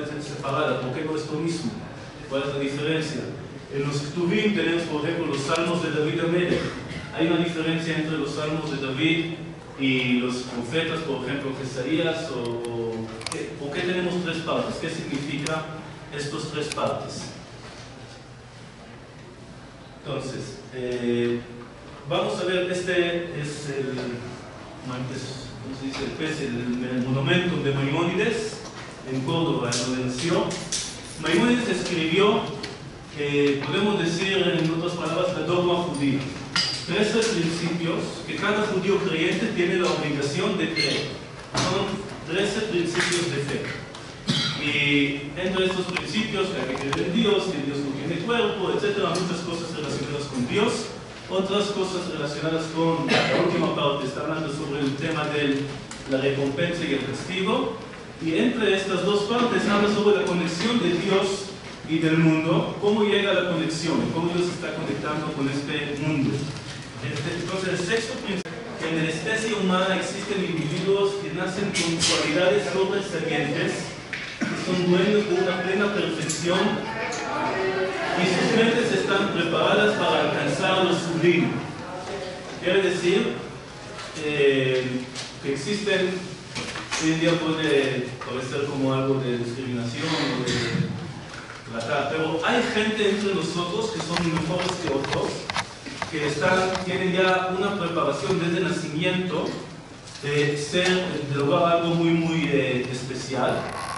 veces separada. ¿Por qué no es lo mismo? ¿Cuál es la diferencia? En los Ktubim tenemos, por ejemplo, los salmos de David Amelech. Hay una diferencia entre los salmos de David y los profetas, por ejemplo, Jesaías o... ¿Por qué tenemos tres partes? ¿Qué significa estos tres partes? Entonces, vamos a ver, este es el monumento de Maimónides en Córdoba, en donde nació. Maimónides escribió, podemos decir en otras palabras, la dogma judía. 13 principios que cada judío creyente tiene la obligación de creer. Son 13 principios de fe. Y entre estos principios, que hay que creer en Dios, que Dios no tiene cuerpo, etc., muchas cosas relacionadas con Dios. Otras cosas relacionadas con la última parte, está hablando sobre el tema de la recompensa y el castigo. Y entre estas dos partes habla sobre la conexión de Dios y del mundo, cómo llega la conexión, cómo Dios está conectando con este mundo. Entonces, el sexto principio, que en la especie humana existen individuos que nacen con cualidades sobresalientes, que son dueños de una plena perfección, y sus mentes están preparadas para alcanzar lo sublime. Quiere decir que existen, hoy en día puede parecer como algo de discriminación o de tratar, pero hay gente entre nosotros que son mejores que otros, que tienen ya una preparación desde nacimiento de lograr algo muy especial,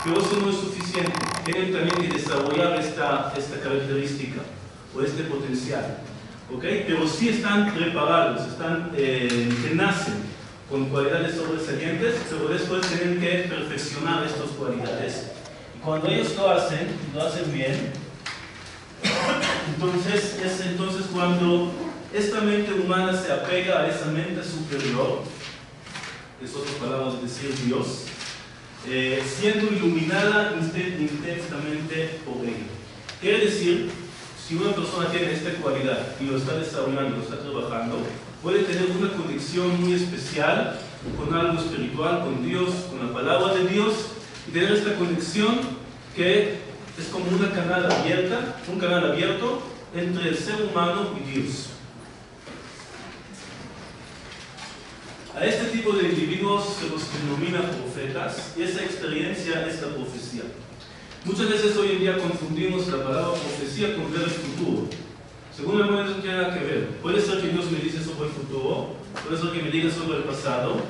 pero eso no es suficiente. Tienen también que desarrollar esta característica o este potencial, ¿okay? Pero sí están preparados, que nacen con cualidades sobresalientes, pero después tienen que perfeccionar estas cualidades. Y cuando ellos lo hacen bien, entonces es cuando esta mente humana se apega a esa mente superior, es otra palabra decir Dios, siendo iluminada intensamente por ella. Quiere decir, si una persona tiene esta cualidad y lo está desarrollando, lo está trabajando, puede tener una conexión muy especial con algo espiritual, con Dios, con la palabra de Dios, y tener esta conexión que es como una canal abierta, un canal abierto entre el ser humano y Dios. A este tipo de individuos se los denomina profetas, y esa experiencia es la profecía. Muchas veces hoy en día confundimos la palabra profecía con ver el futuro. Según la manera, no tiene nada que ver. Puede ser que Dios me dice sobre el futuro, puede ser que me diga sobre el pasado,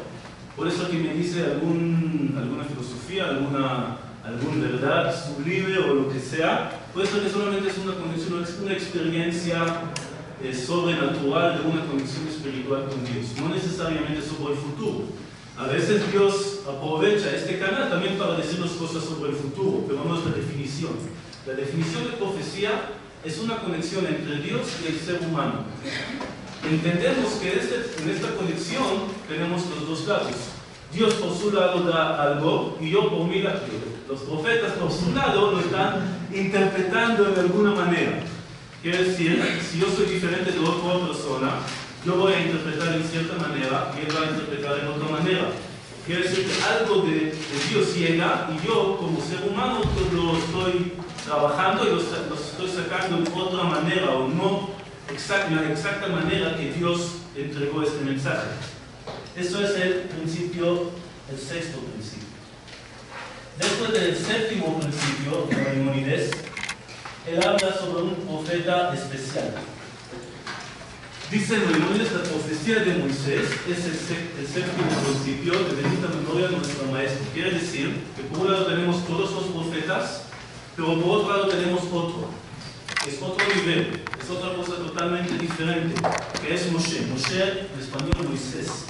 puede ser que me dice alguna filosofía, alguna verdad sublime o lo que sea. Puede ser que solamente es una conexión, una experiencia sobrenatural de una conexión espiritual con Dios, no necesariamente sobre el futuro. A veces Dios aprovecha este canal también para decirnos cosas sobre el futuro, pero no es la definición. La definición de profecía es una conexión entre Dios y el ser humano. Entendemos que en esta conexión tenemos los dos lados. Dios por su lado da algo y yo por mi lado. Los profetas por su lado lo están interpretando de alguna manera. Quiere decir, si yo soy diferente de otra persona, yo voy a interpretar en cierta manera y él va a interpretar en otra manera. Quiere decir que algo de Dios llega y yo, como ser humano, lo estoy trabajando y lo estoy sacando de otra manera o no la exacta manera que Dios entregó este mensaje. Eso es el principio, el sexto principio. Después del séptimo principio de Maimónides, él habla sobre un profeta especial. Dice Maimónides, la profecía de Moisés es el séptimo principio de bendita memoria de nuestro maestro. Quiere decir que por un lado tenemos todos los profetas, pero por otro lado tenemos otro. Es otro nivel, es otra cosa totalmente diferente, que es Moshe. Moshe, en español Moisés.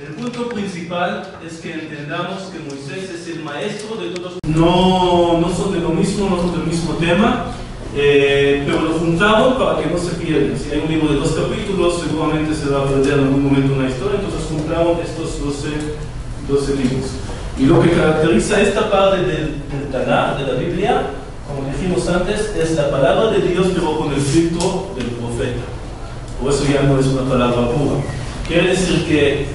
El punto principal es que entendamos que Moisés es el maestro de todos. No son de lo mismo, no son del mismo tema, pero lo juntaron para que no se pierdan. Si hay un libro de 2 capítulos, seguramente se va a perder en algún momento una historia, entonces juntaron estos 12 libros. Y lo que caracteriza esta parte del Tanakh, de la Biblia, como dijimos antes, es la palabra de Dios, pero con el filtro del profeta. Por eso ya no es una palabra pura. Quiere decir que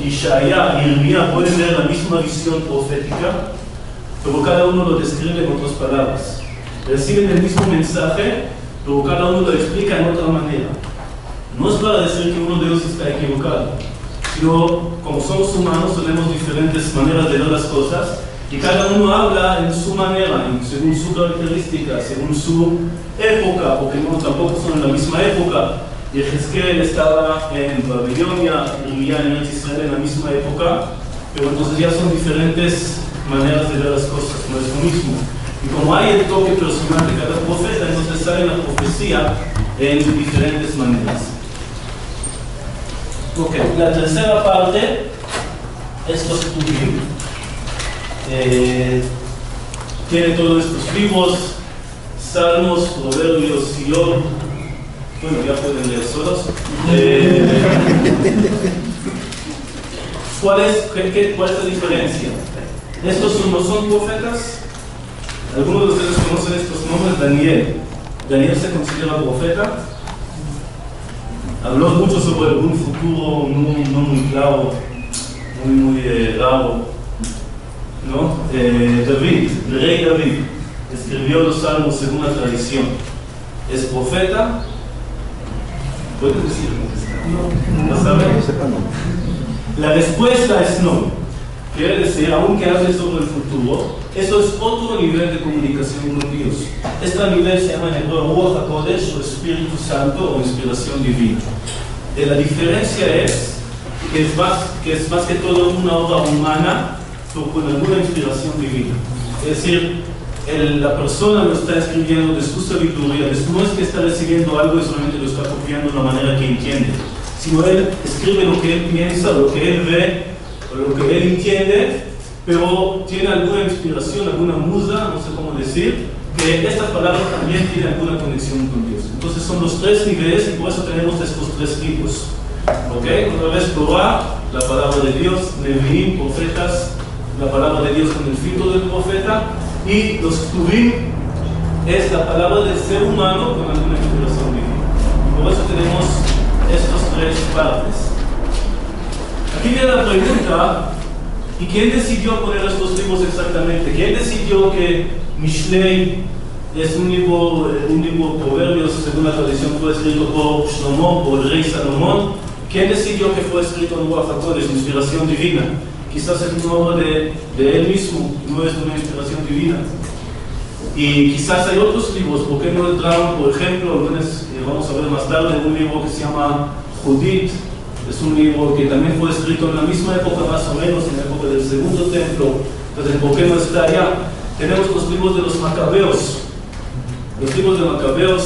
Isaías y Jeremías pueden ver la misma visión profética, pero cada uno lo describe en otras palabras. Reciben el mismo mensaje, pero cada uno lo explica en otra manera. No es para decir que uno de ellos está equivocado, sino como somos humanos tenemos diferentes maneras de ver las cosas y cada uno habla en su manera, según su característica, según su época, porque no tampoco son de la misma época. Y Ezequiel estaba en Babilonia y vivía en Israel en la misma época, pero entonces ya son diferentes maneras de ver las cosas, no es lo mismo. Y como hay el toque personal de cada profeta, entonces sale la profecía en diferentes maneras. Ok, la tercera parte es los Tuvim. Tiene todos estos libros, Salmos, Proverbios, Iov. Bueno, ya pueden leer solos. ¿Cuál es la diferencia? Estos no son profetas. Algunos de ustedes conocen estos nombres. Daniel. Daniel se considera profeta. Habló mucho sobre un futuro no muy claro, muy raro. ¿No? David, el rey David, escribió los salmos según la tradición. Es profeta. ¿Pueden decir lo que está? No. La respuesta es no. Quiere decir, aunque hable sobre el futuro, eso es otro nivel de comunicación con Dios. Este nivel se llama en hebreo Ruach HaKodesh, o Espíritu Santo, o inspiración divina. La diferencia es que es más que todo una obra humana, pero con alguna inspiración divina. Es decir, la persona lo está escribiendo de su sabiduría, no es que está recibiendo algo y solamente lo está copiando de la manera que entiende, sino él escribe lo que él piensa, lo que él ve, lo que él entiende, pero tiene alguna inspiración, alguna musa, no sé cómo decir, que estas palabras también tienen alguna conexión con Dios. Entonces son los tres niveles y por eso tenemos estos tres libros. ¿Ok? Otra vez, Torah, la palabra de Dios, Nevi'im, profetas, la palabra de Dios con el filtro del profeta, y los Ktuvim es la palabra del ser humano con alguna inspiración divina. Por eso tenemos estos tres partes. Aquí viene la pregunta, ¿y quién decidió poner estos libros exactamente? ¿Quién decidió que Mishlei es un libro de proverbios, según la tradición fue escrito por Shlomo, por el rey Salomón? ¿Quién decidió que fue escrito en Ruach HaKodesh, inspiración divina? Quizás es una obra de él mismo, no es una inspiración divina. Y quizás hay otros libros, ¿por qué no entraron? Por ejemplo, vamos a ver más tarde, un libro que se llama Judit. Es un libro que también fue escrito en la misma época, más o menos, en la época del segundo templo. Entonces, ¿por qué no está allá? Tenemos los libros de los Macabeos. Los libros de Macabeos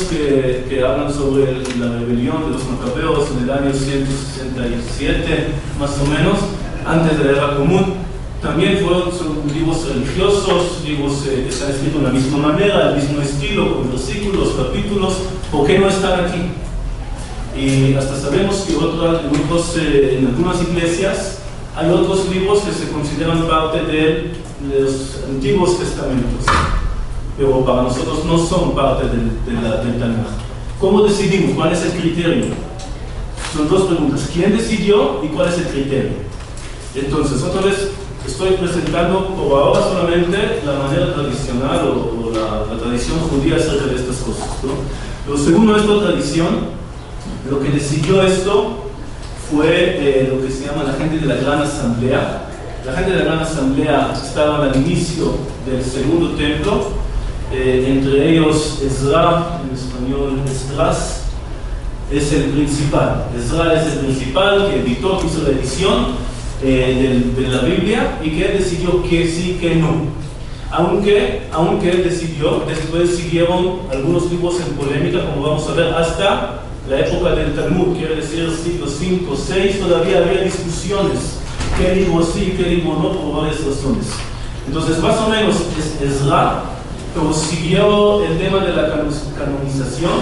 que hablan sobre la rebelión de los Macabeos en el año 167, más o menos, antes de la Era Común. También son libros religiosos, libros que están escritos de la misma manera, del mismo estilo, con versículos, capítulos. ¿Por qué no están aquí? Y hasta sabemos que en algunas iglesias hay otros libros que se consideran parte de los antiguos testamentos, pero para nosotros no son parte del Tanakh. ¿Cómo decidimos? ¿Cuál es el criterio? Son dos preguntas. ¿Quién decidió y cuál es el criterio? Entonces, otra vez estoy presentando por ahora solamente la manera tradicional o la tradición judía acerca de estas cosas, ¿no? Pero según nuestra tradición, lo que decidió esto fue lo que se llama la gente de la Gran Asamblea. La gente de la Gran Asamblea estaban al inicio del segundo templo, entre ellos Ezra, en español Estras, es el principal. Ezra es el principal que editó, hizo la edición de la Biblia y que él decidió que sí, que no. Aunque él decidió, después siguieron algunos tipos en polémica, como vamos a ver, hasta la época del Talmud, quiere decir siglo 5, 6, todavía había discusiones, qué libro sí, qué libro no, por varias razones. Entonces, más o menos, Ezra consiguió el tema de la canonización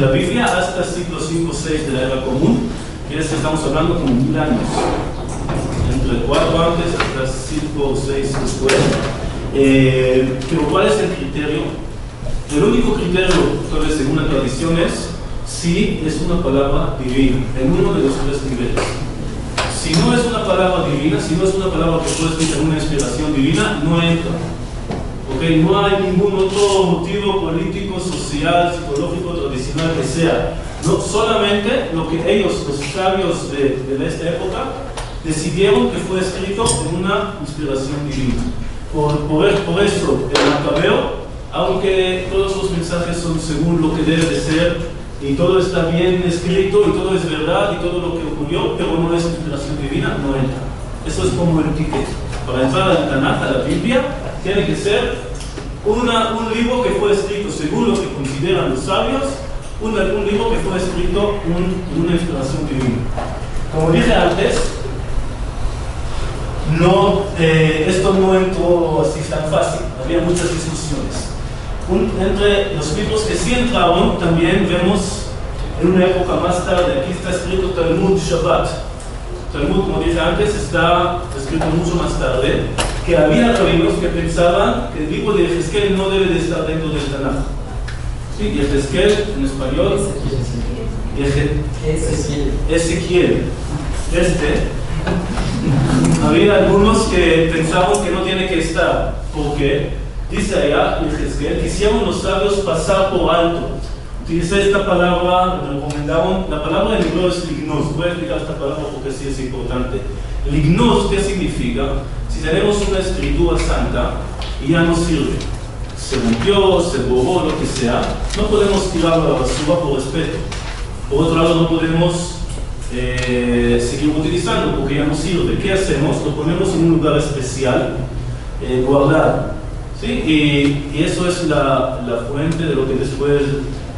de la Biblia hasta siglo 5, 6 de la Era Común, quiere decir, estamos hablando como 1000 años, entre 4 antes hasta 5 o 6 después. Pero, ¿cuál es el criterio? El único criterio, entonces, según la tradición es, si es una palabra divina, en uno de los tres niveles. Si no es una palabra divina, si no es una palabra que puede escuchar una inspiración divina, no entra. Okay, no hay ningún otro motivo político, social, psicológico, tradicional que sea. No, solamente lo que ellos, los sabios de esta época, decidieron que fue escrito en una inspiración divina. Por eso, el Macabeo, aunque todos los mensajes son según lo que debe de ser, y todo está bien escrito, y todo es verdad, y todo lo que ocurrió, pero no es inspiración divina, no entra. Eso es como el ticket. Para entrar al Tanakh, a la Biblia, tiene que ser un libro que fue escrito según lo que consideran los sabios, un libro que fue escrito en una inspiración divina. Como dije antes, no, esto no entró así tan fácil, había muchas discusiones. Entre los libros que sí entraron, también vemos en una época más tarde, aquí está escrito Talmud Shabbat. Talmud, como dije antes, está escrito mucho más tarde, que había rabinos que pensaban que el libro de Ezequiel no debe de estar dentro del Tanakh. Sí, Ezequiel en español. Ezequiel. Había algunos que pensaban que no tiene que estar, porque dice allá Ezequiel, quisieron los sabios pasar por alto. Utilicé esta palabra, me recomendaron, la palabra en hebreo es lignos. Voy a explicar esta palabra porque sí es importante. Lignos, ¿qué significa? Si tenemos una escritura santa y ya no sirve, se rompió, se borró, lo que sea, no podemos tirarla a la basura por respeto. Por otro lado, no podemos seguir utilizando porque ya no sirve. ¿Qué hacemos? Lo ponemos en un lugar especial, guardado. ¿Sí? Y eso es la fuente de lo que después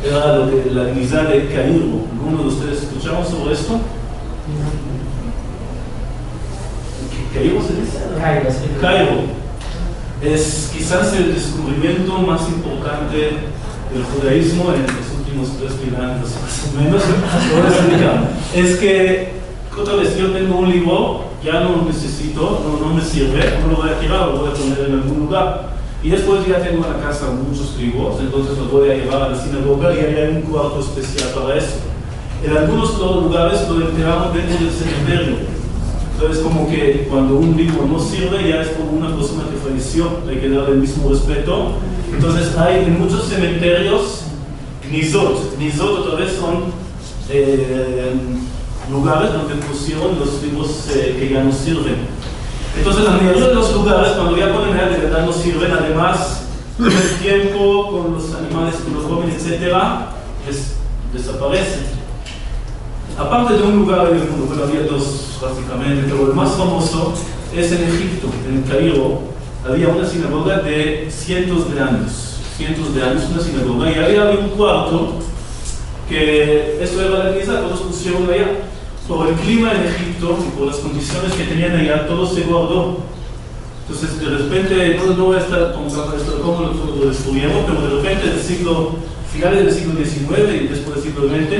era lo que, la guisa de Cairo. ¿Alguno de ustedes escucharon sobre esto? ¿Cairo se dice? Cairo. Es quizás el descubrimiento más importante del judaísmo en los últimos 3.000 años, más o menos. Es que, otra vez, yo tengo un libro, ya no lo necesito, no me sirve, no lo voy a tirar, lo voy a poner en algún lugar. Y después ya tengo en la casa muchos libros, entonces los voy a llevar a la sinagoga y hay un cuarto especial para eso. En algunos lugares lo enterraron dentro del cementerio. Entonces, como que cuando un libro no sirve, ya es como una persona que falleció, hay que darle el mismo respeto. Entonces, hay en muchos cementerios gnizot otra vez son lugares donde pusieron los libros que ya no sirven. Entonces, la mayoría de los lugares, cuando ya ponen de verdad no sirven, además, con el tiempo, con los animales, con los jóvenes, etcétera, desaparecen. Aparte de un lugar en el mundo, bueno, había dos prácticamente, pero el más famoso es en Egipto, en Cairo. Había una sinagoga de cientos de años, una sinagoga, y había un cuarto que eso era la misa, todos pusieron allá. Por el clima en Egipto y por las condiciones que tenían allá, todo se guardó. Entonces, de repente, no voy a estar como lo destruimos, pero de repente, finales del siglo XIX y después del siglo XX,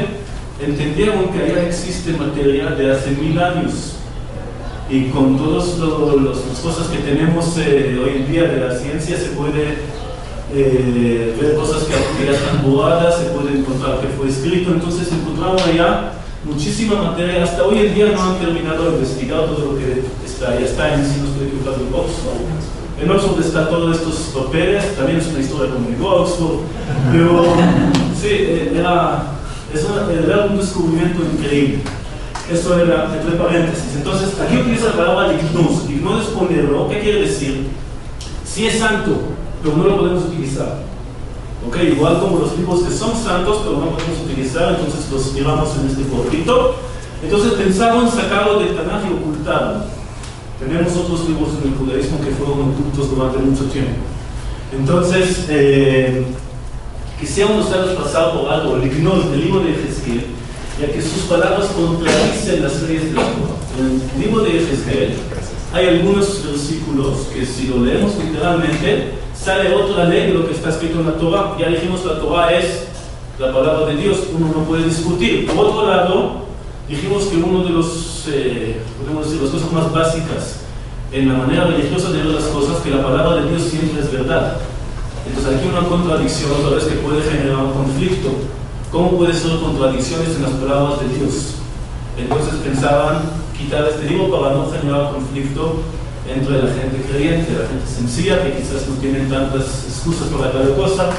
entendieron que allá existe material de hace 1000 años y con todas las cosas que tenemos hoy en día de la ciencia se puede ver cosas que ya están borradas, se puede encontrar que fue escrito, entonces encontraron allá muchísima materia, hasta hoy en día no han terminado de investigar todo lo que está allá, está en Oxford. En Oxford están todos estos papeles, también es una historia como Oxford, pero sí, era un descubrimiento increíble. Eso era entre paréntesis. Entonces, aquí utiliza la palabra lignos. Lignos es ponerlo. ¿Qué quiere decir? Sí es santo, pero no lo podemos utilizar. ¿Okay? Igual como los libros que son santos, pero no podemos utilizar, entonces los llevamos en este cuadrito. Entonces pensaron sacarlo del Tanaj y ocultarlo. Tenemos otros libros en el judaísmo que fueron ocultos durante mucho tiempo. Entonces, quisieron los sabios pasar por algo, el libro de Ezequiel, ya que sus palabras contradicen las leyes de la Torah. En el libro de Ezequiel hay algunos versículos que si lo leemos literalmente, sale otra ley de lo que está escrito en la Torah. Ya dijimos, la Torah es la palabra de Dios, uno no puede discutir. Por otro lado, dijimos que uno de los, podemos decir, las cosas más básicas en la manera religiosa de ver las cosas, que la palabra de Dios siempre es verdad. Entonces aquí una contradicción otra vez que puede generar un conflicto. ¿Cómo puede ser contradicciones en las palabras de Dios? Entonces pensaban quitar este libro para no generar conflicto entre la gente creyente, la gente sencilla, que quizás no tienen tantas excusas para cada cosa.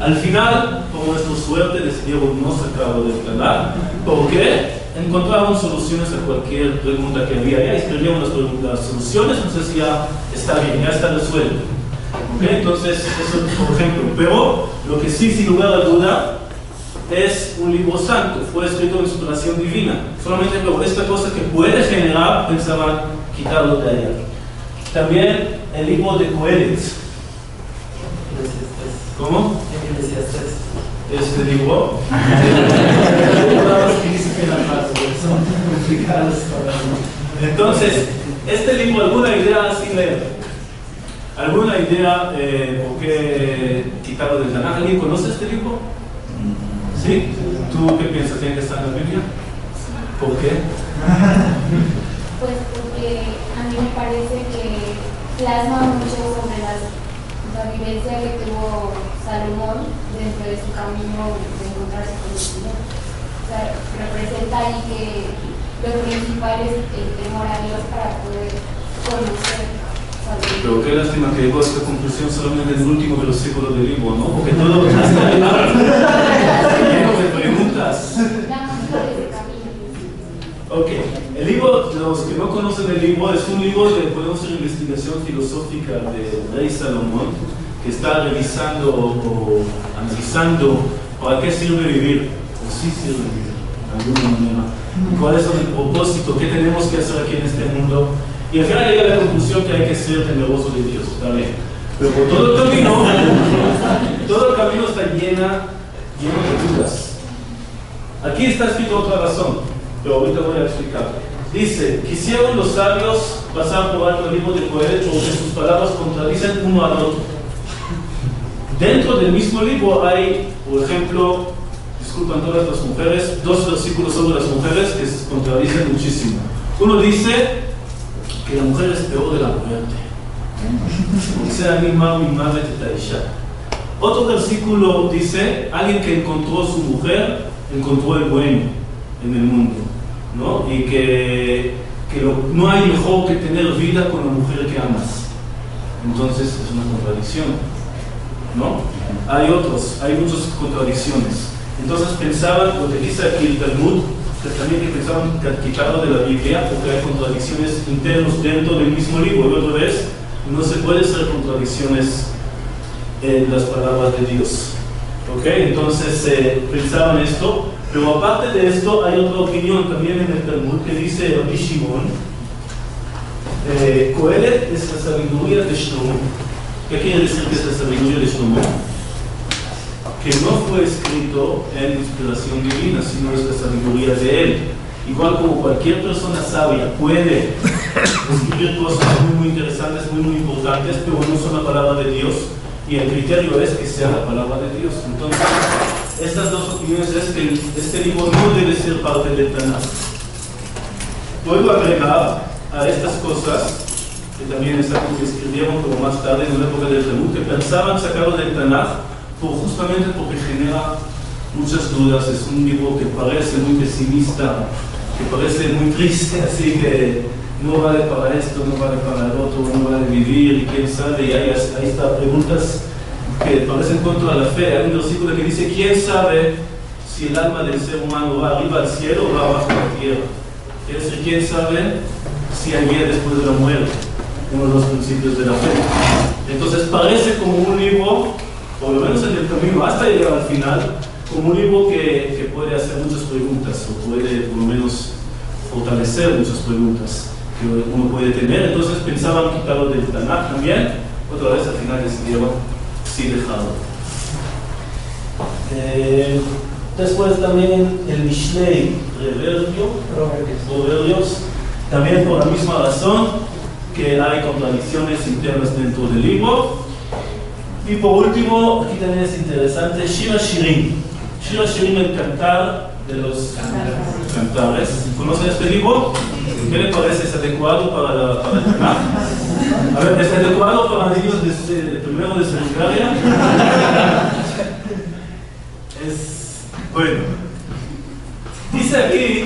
Al final, por nuestra suerte, decidieron no sacarlo del canal, porque encontraron soluciones a cualquier pregunta que había allá, escribieron las soluciones, entonces ya está bien, ya está resuelto. ¿Okay? Entonces, eso por ejemplo. Pero lo que sí, sin lugar a duda, es un libro santo, fue escrito en inspiración divina. Solamente por esta cosa que puede generar, pensaban quitarlo de allá. También el libro de Coelet. ¿Cómo? Este libro. Entonces, este libro, alguna idea sin leer, alguna idea por qué quitarlo del Tanakh. ¿Alguien conoce este libro? ¿Sí? ¿Tú qué piensas? ¿Tiene que estar en la Biblia? ¿Por qué? Pues porque a mí me parece que plasma mucho sobre la vivencia que tuvo Salomón dentro de su camino de encontrarse con el Señor. O sea, representa ahí que lo principal es el temor a Dios para poder conocer. Pero qué lástima que llegó a esta conclusión solamente en el último versículo del libro, ¿no? Porque todo lo que está lleno de preguntas. Ok, el libro, los que no conocen el libro, es un libro que podemos hacer investigación filosófica del rey Salomón, que está revisando o analizando para qué sirve vivir, o sí sirve vivir, de alguna manera. ¿Cuál es el propósito? ¿Qué tenemos que hacer aquí en este mundo? Y al final llega a la conclusión que hay que ser temeroso de Dios, ¿vale? Pero por todo el camino está lleno de dudas. Aquí está escrito otra razón, pero ahorita voy a explicar. Dice, quisieron los sabios pasar por alto el libro de Coelet porque sus palabras contradicen uno al otro. Dentro del mismo libro hay, por ejemplo, disculpan todas las mujeres, dos versículos sobre las mujeres que se contradicen muchísimo. Uno dice que la mujer es peor de la muerte. O sea, mi madre te taisha. Otro versículo dice, alguien que encontró a su mujer, encontró el bueno en el mundo. ¿No? Y que no hay mejor que tener vida con la mujer que amas. Entonces es una contradicción, ¿no? Hay muchas contradicciones. Entonces pensaban, lo que dice aquí el Talmud, que también pensaban quitarlo de la Biblia porque hay contradicciones internas dentro del mismo libro. Y otra vez, no se puede hacer contradicciones en las palabras de Dios. ¿Ok? Entonces pensaban esto. Pero aparte de esto, hay otra opinión también en el Talmud que dice Rabbi Shimon, Coelet es la sabiduría de Shlomo. ¿Qué quiere decir que es la sabiduría de Shlomo? Que no fue escrito en inspiración divina, sino es la sabiduría de él. Igual como cualquier persona sabia puede escribir cosas muy interesantes, muy importantes, pero no son la palabra de Dios. Y el criterio es que sea la palabra de Dios. Entonces, estas dos opiniones es que este libro no debe ser parte del Tanakh. Vuelvo a agregar a estas cosas, que también es algo que escribieron como más tarde en una época del Talmud, que pensaban sacarlo del Tanakh justamente porque genera muchas dudas. Es un libro que parece muy pesimista, que parece muy triste, así que no vale para esto, no vale para el otro, no vale vivir, quién sabe, y ahí está preguntas que parecen contra la fe. Hay un versículo que dice, ¿quién sabe si el alma del ser humano va arriba al cielo o va abajo a la tierra? Es decir, ¿quién sabe si hay vida después de la muerte? Uno de los principios de la fe. Entonces parece como un libro, por lo menos en el camino hasta llegar al final, como un libro que puede hacer muchas preguntas, o puede por lo menos fortalecer muchas preguntas que uno puede tener. Entonces pensaban quitarlo del Tanakh también. Otra vez al final decidieron sí dejarlo. Después también el Mishlei Proverbios, también por la misma razón que hay contradicciones internas dentro del libro. Y por último, aquí también es interesante, Shir HaShirim. Shir HaShirim, el cantar de los cantares. ¿Conocen este libro? ¿Qué le parece? ¿Es adecuado para el Tanakh? A ver, ¿es adecuado para niños de primero de secundaria? Bueno, dice aquí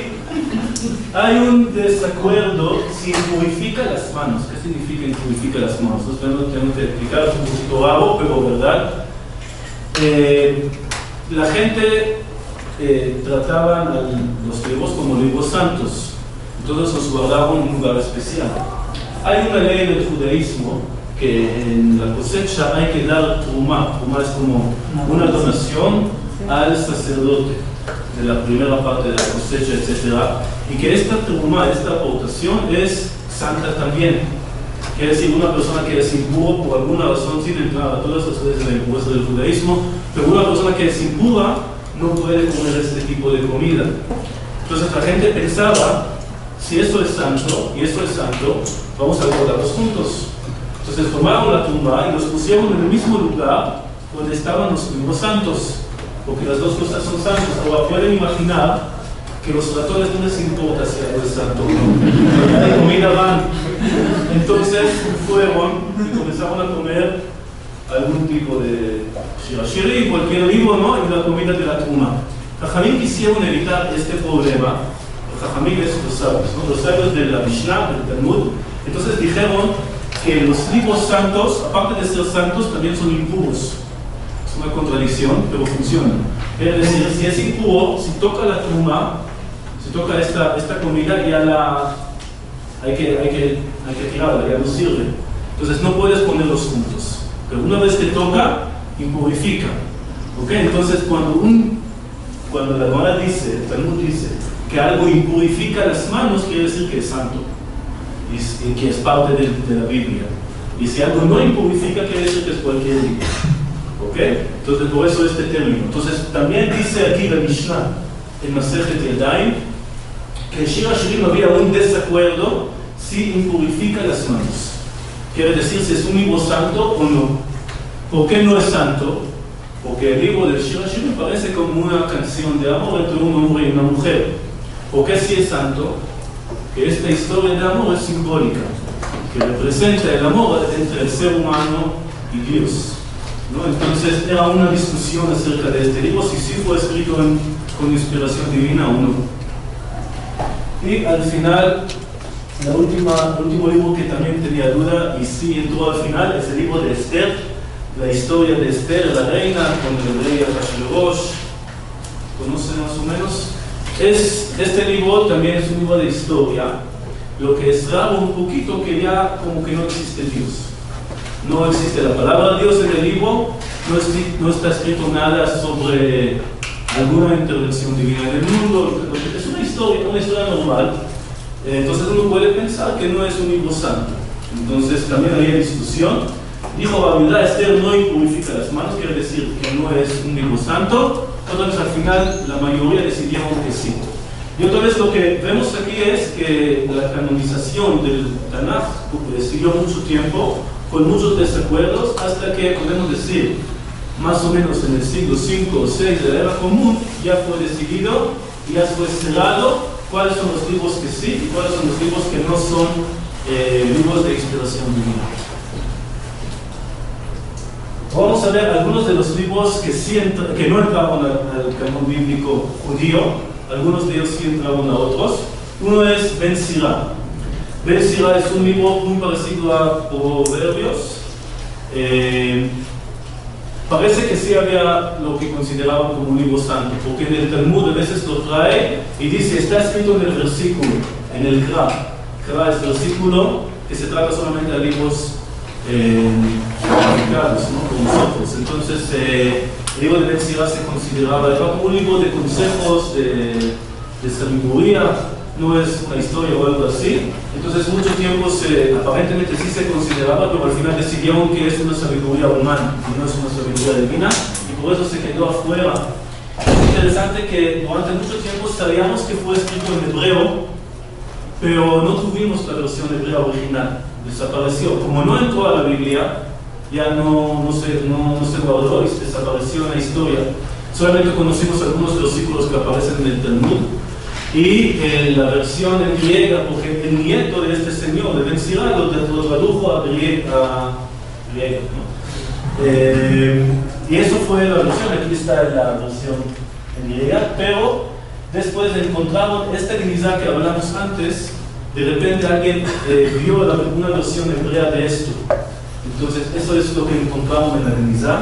Hay un desacuerdo si impurifica las manos. ¿Qué significa impurifica las manos? Nosotros tenemos que explicar, es un poquito raro, pero verdad. La gente trataba a los libros como libros santos, entonces los guardaban en un lugar especial. Hay una ley del judaísmo que en la cosecha hay que dar truma. Truma es como una donación al sacerdote de la primera parte de la cosecha, etc. Y que esta truma, esta aportación es santa también. Quiere decir, una persona que es impura por alguna razón, sin entrar a todas las leyes de la impureza del judaísmo, pero una persona que es impura no puede comer este tipo de comida. Entonces la gente pensaba, si esto es santo y esto es santo, vamos a guardarlos juntos. Entonces tomaron la tumba y los pusieron en el mismo lugar donde estaban los mismos santos, porque las dos cosas son santos. Ahora pueden imaginar que los ratones no les importa si algo es santo o no, de comida van. Entonces fueron y comenzaron a comer algún tipo de Shir HaShirim, cualquier libro, ¿no?, en la comida de la tumba. Jajamim quisieron evitar este problema. Jajamim es los sabios, ¿no?, los sabios de la Mishnah, del Talmud. Entonces dijeron que los libros santos, aparte de ser santos, también son impuros. Es una contradicción, pero funciona. Es decir, si es impuro, si toca la tumba, si toca esta comida, ya la hay que tirarla, ya no sirve. Entonces no puedes ponerlos juntos. Pero una vez que toca, impurifica. ¿Ok? Entonces cuando la Gemara dice, el Talmud dice, que algo impurifica las manos, quiere decir que es santo, y que es parte de la Biblia. Y si algo no impurifica, quiere decir que es cualquier libro. ¿Ok? Entonces por eso este término. Entonces también dice aquí la Mishnah, en Masejet Yadayim, que en Shir HaShirim había un desacuerdo si impurifica las manos. Quiere decir si es un libro santo o no. ¿Por qué no es santo? Porque el libro del Shir HaShirim parece como una canción de amor entre un hombre y una mujer. ¿Por qué sí es santo? Que esta historia de amor es simbólica, que representa el amor entre el ser humano y Dios, ¿no? Entonces era una discusión acerca de este libro, si sí fue escrito con inspiración divina o no. Y al final, el último libro que también tenía duda y sí entró al final es el libro de Esther, la historia de Esther, la reina, con el rey Ahasverosh. ¿Conocen más o menos? Este libro también es un libro de historia. Lo que es raro un poquito, que ya como que no existe Dios. No existe la palabra Dios en el libro, no está escrito nada sobre alguna intervención divina en el mundo. Es una historia normal. Entonces uno puede pensar que no es un libro santo. Entonces también había discusión. Dijo Babilá, Esther no impurifica las manos, quiere decir que no es un libro santo. Entonces al final la mayoría decidieron que sí. Y otra vez lo que vemos aquí es que la canonización del Tanakh siguió mucho tiempo, con muchos desacuerdos, hasta que podemos decir, más o menos en el siglo 5 o 6 de la era común, ya fue decidido, ya fue cerrado, cuáles son los libros que sí y cuáles son los libros que no son libros de inspiración divina. Vamos a ver algunos de los libros que no entraron al canon bíblico judío. Algunos de ellos sí entraron a otros. Uno es Ben-Sira. Ben-Sira es un libro muy parecido a Proverbios. Parece que sí había lo que consideraban como un libro santo, porque en el Talmud a veces lo trae y dice, está escrito en el versículo, en el Kra. Kra es versículo que se trata solamente de libros publicados, ¿no?, con nosotros. Entonces el libro de Ben-Sira se consideraba como un libro de consejos, de sabiduría, no es una historia o algo así. Entonces mucho tiempo aparentemente sí se consideraba, pero al final decidieron que es una sabiduría humana y no es una sabiduría divina, y por eso se quedó afuera. Es interesante que durante mucho tiempo sabíamos que fue escrito en hebreo, pero no tuvimos la versión hebrea original. Desapareció. Como no entró a la Biblia, ya no se guardó y desapareció en la historia. Solamente conocimos algunos versículos que aparecen en el Talmud. Y la versión en griega, porque el nieto de este señor, de Ben-Sira, lo tradujo a griega, ¿no? Y eso fue la versión, aquí está la versión en griega, pero Después encontraron esta geniza que hablamos antes. De repente alguien vio una versión hebrea de esto. Entonces eso es lo que encontraron en la geniza.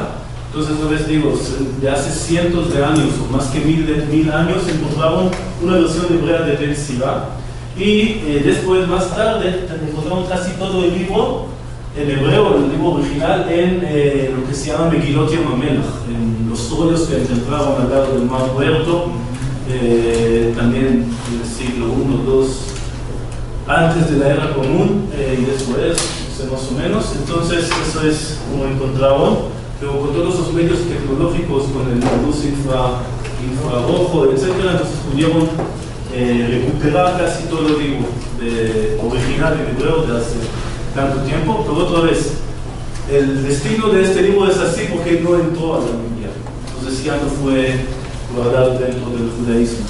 Entonces no les digo, de hace cientos de años o más que mil años encontraron una versión hebrea de Ben-Sira. Y después, más tarde, encontraron casi todo el libro en hebreo, el libro original, en lo que se llama Megilot Yamamelach, en los rollos que encontraron al lado del mar Muerto, también en el siglo I, II, antes de la era común, y después, más o menos. Entonces, eso es como encontraron, pero con todos los medios tecnológicos, con el luz infrarrojo, etc., entonces pudieron recuperar casi todo lo digo original en hebreo de hace tanto tiempo. Pero otra vez, el destino de este libro es así porque no entró a la Biblia, entonces ya no fue guardado dentro del judaísmo.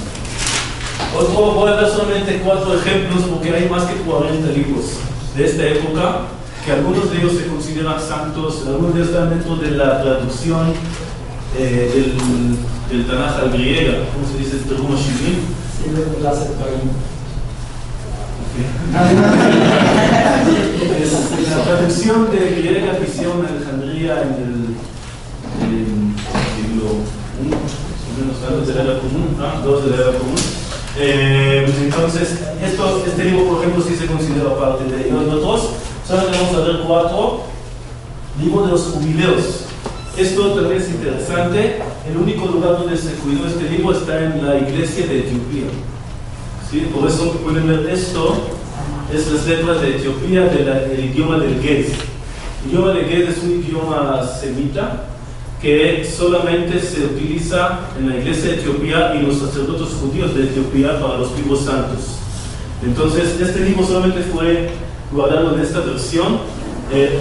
Os voy a dar solamente 4 ejemplos porque hay más que 40 libros de esta época, que algunos de ellos se consideran santos, algunos de ellos están dentro de la traducción del Tanakh al griego, ¿cómo se dice? El Shir HaShirim. Es la traducción de griega que hicieron en Alejandría en el siglo I, más o menos, antes de la era común, II de la era común. Entonces, este libro, por ejemplo, sí se considera parte de ellos. Nosotros solo tenemos a ver 4 libros de los Jubileos. Esto también es interesante. El único lugar donde se cuidó este libro está en la iglesia de Etiopía. ¿Sí? Por eso pueden ver esto, es las letras de Etiopía del idioma del Ge'ez. El idioma del Ge'ez es un idioma semita que solamente se utiliza en la iglesia de Etiopía y los sacerdotes judíos de Etiopía para los libros santos. Entonces, este libro solamente fue guardado en esta versión.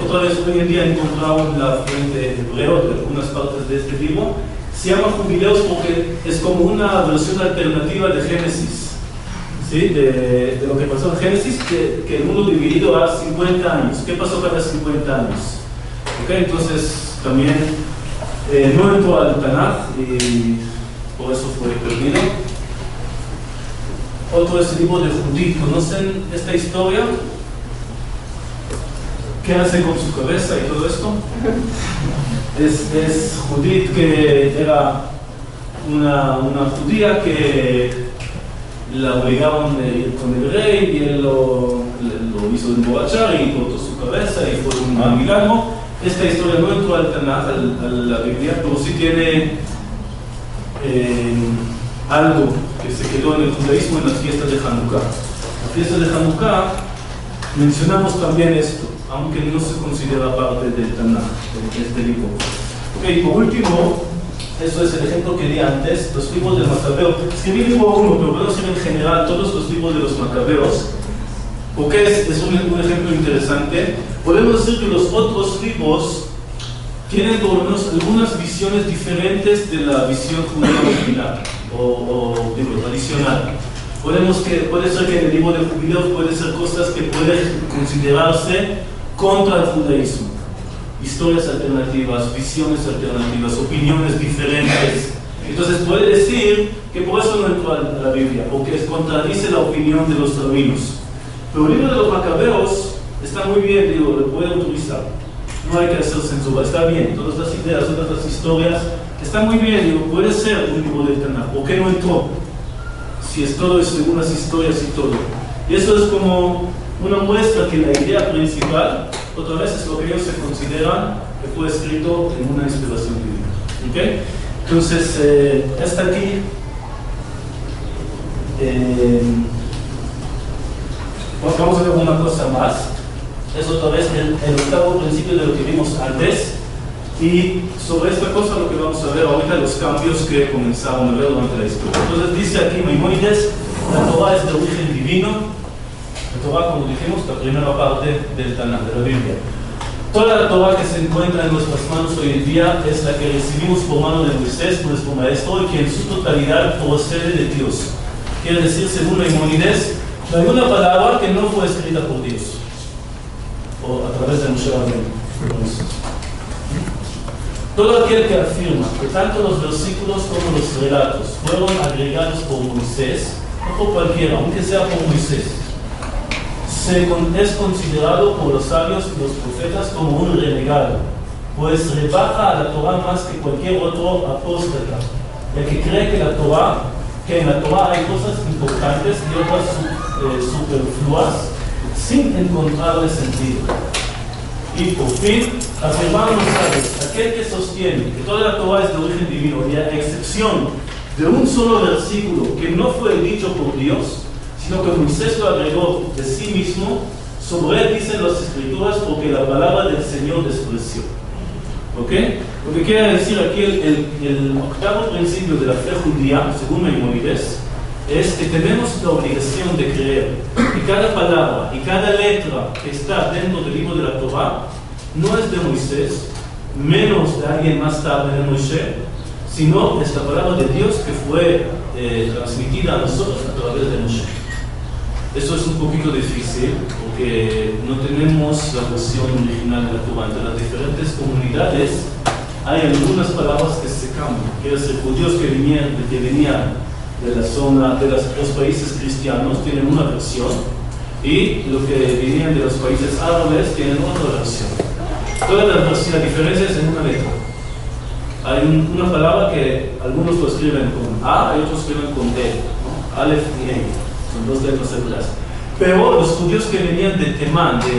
Otra vez, hoy en día encontramos la fuente hebrea de algunas partes de este libro. Se llama Jubileos porque es como una versión alternativa de Génesis, ¿sí? De lo que pasó en Génesis, que el mundo dividido a 50 años. ¿Qué pasó cada 50 años? ¿Okay? Entonces, también no entró al Tanakh y por eso fue perdido. Otro es el libro de Judí. ¿Conocen esta historia? ¿Qué hace con su cabeza y todo esto? Es Judith, que era una judía que la obligaron a ir con el rey y él lo hizo emborrachar y cortó su cabeza y fue un gran milagro. Esta historia no entró al Tanakh, a la Biblia, pero sí tiene algo que se quedó en el judaísmo en las fiestas de Hanukkah. En las fiestas de Hanukkah mencionamos también esto, aunque no se considera parte del Tanakh, de este libro. Okay, por último, eso es el ejemplo que di antes, los libros de los Macabeos. Escribí el libro 1, pero puedo decir en general todos los libros de los Macabeos, porque es un ejemplo interesante. Podemos decir que los otros libros tienen por lo menos algunas visiones diferentes de la visión judía original, o digo, tradicional. Puede ser que en el libro de Jubileos puede ser cosas que pueden considerarse contra el judaísmo, historias alternativas, visiones alternativas, opiniones diferentes. Entonces puede decir que por eso no entró a la Biblia, porque contradice la opinión de los rabinos. Pero el libro de los Macabeos está muy bien, digo, lo puede utilizar, no hay que hacer censura, está bien, todas las ideas, todas las historias, está muy bien, digo, puede ser un libro del Tanakh, ¿por qué no entró? Si es todo, es según las historias y todo. Y eso es como una muestra que la idea principal, otra vez, es lo que ellos se consideran que fue escrito en una inspiración divina. ¿Okay? Entonces, hasta aquí pues vamos a ver una cosa más. Es otra vez el 8º principio de lo que vimos antes. Y sobre esta cosa lo que vamos a ver ahorita, los cambios que comenzaron a ver durante la historia. Entonces dice aquí Maimónides, la Torah es de origen divino. La Torah, como dijimos, la primera parte del Tanakh, de la Biblia. Toda la Torah que se encuentra en nuestras manos hoy en día es la que recibimos por mano de Moisés, nuestro maestro, y que en su totalidad procede de Dios. Quiere decir, según Maimónides, no hay una palabra que no fue escrita por Dios, o a través de Moshe Rabbeinu. Todo aquel que afirma que tanto los versículos como los relatos fueron agregados por Moisés, o por cualquiera, aunque sea por Moisés, es considerado por los sabios y los profetas como un renegado, pues rebaja a la Torah más que cualquier otro apóstata, el que cree que en la Torah hay cosas importantes y otras superfluas, sin encontrarle sentido. Y por fin, afirmamos a aquel que sostiene que toda la Torah es de origen divino, y a excepción de un solo versículo que no fue dicho por Dios, sino que Moisés lo agregó de sí mismo, sobre él dicen las Escrituras, porque la palabra del Señor despreció. ¿Ok? Lo que quiere decir aquí el octavo principio de la fe judía, según Maimónides, es que tenemos la obligación de creer que cada palabra y cada letra que está dentro del libro de la Torah no es de Moisés, menos de alguien más tarde de Moisés, sino es la palabra de Dios que fue transmitida a nosotros a través de Moisés. Eso es un poquito difícil porque no tenemos la versión original de la Torah. Entre las diferentes comunidades hay algunas palabras que se cambian. Quiere decir, judíos que venían de la zona de los países cristianos tienen una versión, y los que vienen de los países árabes tienen otra versión. Toda la diferencia es en una letra. Hay una palabra que algunos lo escriben con A y otros escriben con D, ¿no? Aleph y E, son dos letras hebreas. Pero los judíos que venían de Temán, de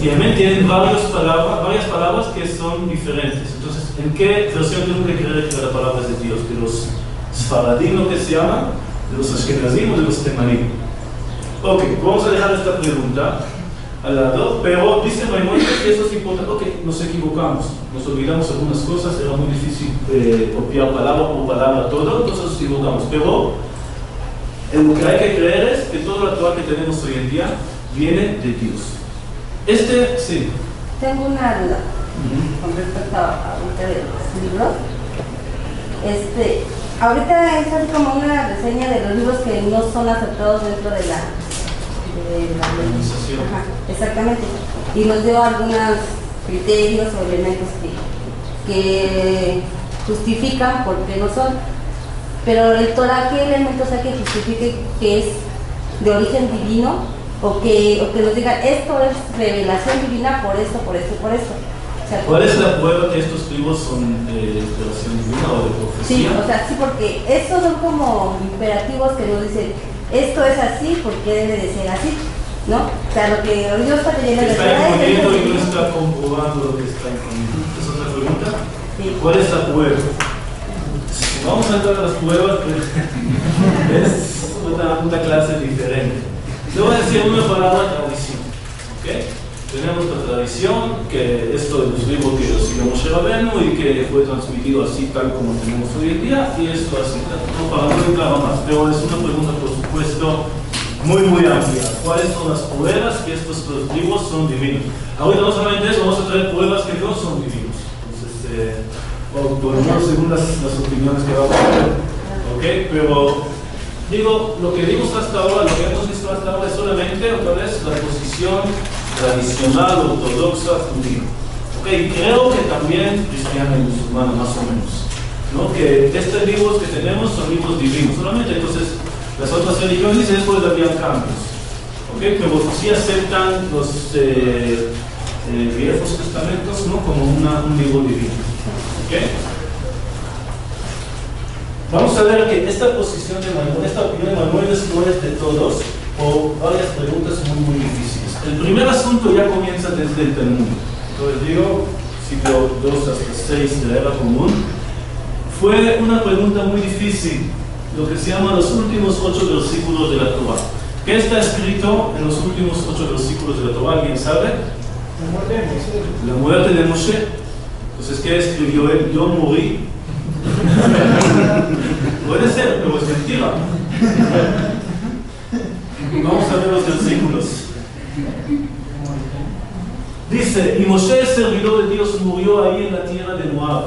Yemen, tienen varias palabras que son diferentes. Entonces, ¿en qué versión tengo que creer que la palabra es de Dios? De los Sfaradim, lo que se llama, de los Ashkenazim o de los Temanim. Ok, vamos a dejar esta pregunta al lado, pero dice Maimónides que eso es importante. Ok, nos equivocamos, nos olvidamos algunas cosas, era muy difícil copiar palabra por palabra todo, entonces nos equivocamos. Pero lo que hay que creer es que toda la Torah que tenemos hoy en día viene de Dios. Sí. Tengo una duda con respecto a ahorita de los libros. Ahorita es como una reseña de los libros que no son aceptados dentro de la organización. Ajá, exactamente. Y nos dio algunos criterios o elementos que justifican por qué no son. Pero el Torah, ¿qué elementos hay que justifique que es de origen divino? O que nos digan, esto es revelación divina por esto. ¿Cuál es la prueba que estos libros son de revelación divina o de profecía? Sí, porque estos son como imperativos que nos dicen, esto es así, porque debe de ser así, ¿no? O sea, lo que Dios está leyendo de verdad es eso. Y no está comprobando lo que está imponiendo. ¿Esa es la pregunta? Sí. ¿Cuál es la prueba? Vamos a entrar a las pruebas, pero es una clase diferente. Yo voy a decir una palabra, tradición, ¿ok? Tenemos la tradición, que esto es un libro que recibió Moshe Rabenu y que fue transmitido así tal como tenemos hoy en día, y esto así, no para no entrar más, pero es una pregunta por supuesto muy amplia. ¿Cuáles son las pruebas que estos libros son divinos? Ahorita no solamente eso, vamos a traer pruebas que no son divinos. Entonces, por lo menos según las opiniones que vamos a ver, ¿ok? Pero lo que vimos hasta ahora, lo que hemos visto hasta ahora es solamente otra vez la posición tradicional, ortodoxa, judía. Okay, creo que también cristiana y musulmana, más o menos, ¿no? Que estos libros que tenemos son libros divinos, solamente entonces las otras religiones después habían cambios. Okay, pero sí aceptan los viejos testamentos, ¿no? Como un libro divino. Okay. Vamos a ver que esta posición de Manuel, esta opinión de Manuel es no es de todos, por varias preguntas muy difíciles. El primer asunto ya comienza desde el Talmud. Entonces digo, siglo 2 hasta 6 de la era común. Fue una pregunta muy difícil, lo que se llama los últimos 8 versículos de la Torah. ¿Qué está escrito en los últimos 8 versículos de la Torah? ¿Alguien sabe? La muerte de Moshe. Entonces, ¿qué escribió él? Yo morí. Puede ser, pero es mentira. Vamos a ver los versículos. Dice, y Moshe, el servidor de Dios, murió ahí en la tierra de Moab.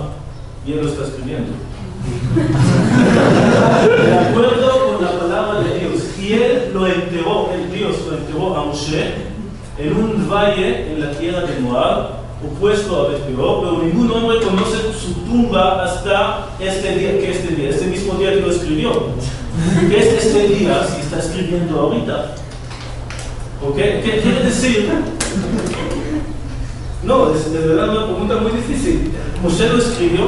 Y él lo está escribiendo. De acuerdo con la palabra de Dios. Y él lo enterró, el Dios lo enterró a Moshe en un valle en la tierra de Moab, opuesto a Betbiro, pero ningún hombre conoce su tumba hasta este mismo día que lo escribió. ¿Qué es este día si está escribiendo ahorita? ¿Okay? ¿Qué quiere decir? No, es de verdad una pregunta muy difícil. Moshe lo escribió.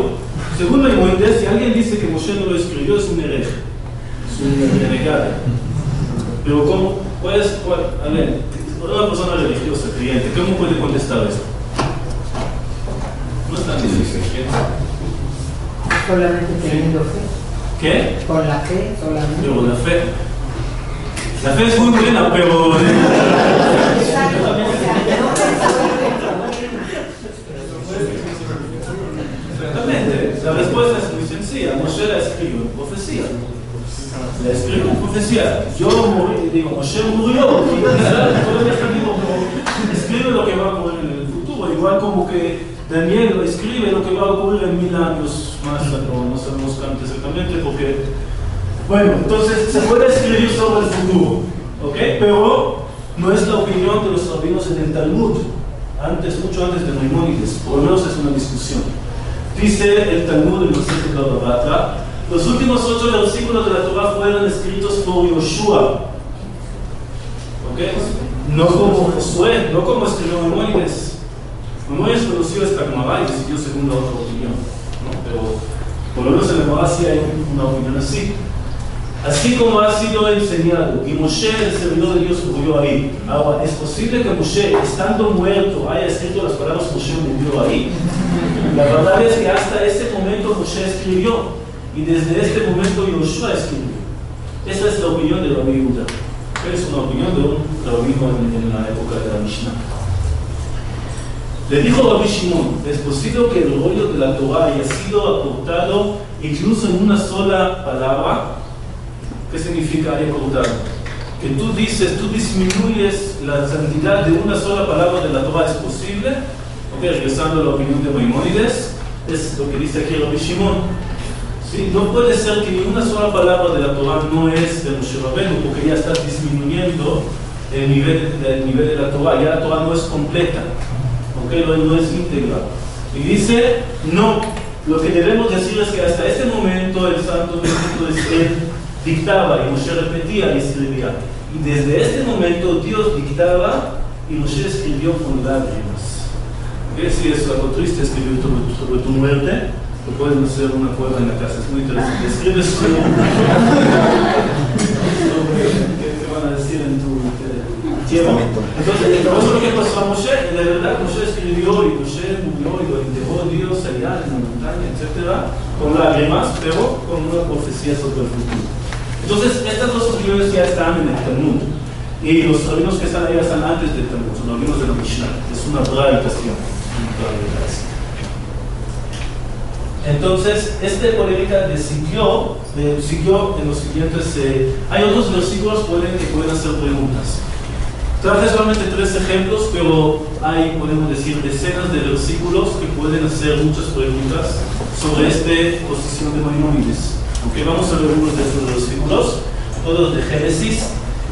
Según Maimónides, si alguien dice que Moshe no lo escribió, es un hereje. Es un renegado. Pero ¿cómo? A ver, una persona religiosa, creyente, ¿cómo puede contestar esto? No es tan difícil. Solamente teniendo fe. ¿Qué? Con la fe, solamente. Con la fe. La fe es muy buena, pero... La respuesta es muy sencilla. Moshe la escribió en profecía. La escribió en profecía. Yo morí, digo, Moshe murió. Y escribe lo que va a ocurrir en el futuro. Igual como que Daniel lo escribe lo que va a ocurrir en 1000 años más, o no sabemos cuánto exactamente, porque... Bueno, entonces se puede escribir sobre el futuro, ¿ok? Pero no es la opinión de los rabinos en el Talmud, mucho antes de Maimónides, por lo menos es una discusión. Dice el Talmud en el Sefer Bavatra, los últimos 8 versículos de la Torah fueron escritos por Yoshua. ¿Okay? No como Josué, no como escribió Maimónides. Maimónides conoció esta Guemará y decidió según la otra opinión, ¿no? Pero por lo menos en la Guemará sí hay una opinión así. Así como ha sido enseñado, y Moshe, el servidor de Dios, murió ahí. Ahora, ¿es posible que Moshe, estando muerto, haya escrito las palabras Moshe murió ahí? La verdad es que hasta ese momento Moshe escribió, y desde este momento Yoshua escribió. Esa es la opinión de Rabbi Yehuda. Es una opinión de un rabino en la época de la Mishnah. Le dijo Rabbi Shimon, ¿es posible que el rollo de la Torah haya sido acortado incluso en una sola palabra? ¿Qué significa haya acortado? Que tú dices, tú disminuyes la santidad de una sola palabra de la Torah, ¿es posible? Ok, regresando a la opinión de Maimónides, es lo que dice aquí Rabbi Shimon. ¿Sí? No puede ser que ni una sola palabra de la Torah no es de Moshe Rabbeinu, porque ya estás disminuyendo el nivel de la Torah, ya la Torah no es completa, okay, no es íntegra. Y dice, no, lo que debemos decir es que hasta ese momento el santo bendito es él, dictaba y Moshe repetía y escribía. Y desde este momento Dios dictaba y Moshe escribió con lágrimas. ¿Qué si es algo triste escribir sobre tu muerte? Lo pueden hacer una cuerda en la casa, es muy interesante. Escribes sobre qué te van a decir en tu tiempo. Entonces, eso es lo que pasó a Moshe. La verdad, Moshe escribió y Moshe murió y lo enterró Dios allá en la montaña, etc. Con lágrimas, pero con una profecía sobre el futuro. Entonces, estas dos opiniones ya están en el Talmud. Y los rabinos que están allá están antes del Talmud, son rabinos de la Mishnah. Es una tradición. Entonces, esta polémica siguió en los siguientes... hay otros versículos que pueden hacer preguntas. Traje solamente 3 ejemplos, pero hay, podemos decir, decenas de versículos que pueden hacer muchas preguntas sobre esta posición de Maimónides. Ok, vamos a ver unos de estos versículos, todos de Génesis.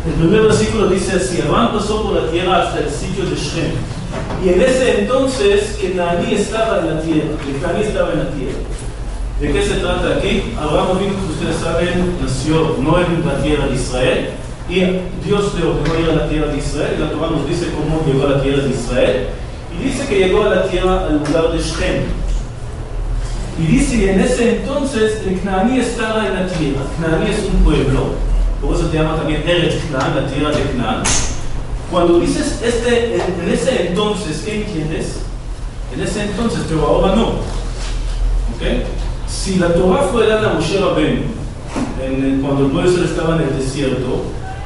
El primer versículo dice así: Abraham pasó por la tierra hasta el sitio de Shem. Y en ese entonces, Kna'aní estaba en la tierra. ¿De qué se trata aquí? Abraham vino, como ustedes saben, nació no en la tierra de Israel. Y Dios le ordenó ir a la tierra de Israel. La Torah nos dice cómo llegó a la tierra de Israel. Y dice que llegó a la tierra al lugar de Shem. Y dice, y en ese entonces, el Kna'aní estaba en la tierra. Kna'aní es un pueblo, por eso se llama también Eretz Kna'an, la tierra de Kna'an. Cuando dices, en ese entonces, ¿qué entiendes? En ese entonces, pero ahora no. ¿Okay? Si la Torah fue dada a Moshe Rabbeinu, cuando el pueblo de Israel estaba en el desierto,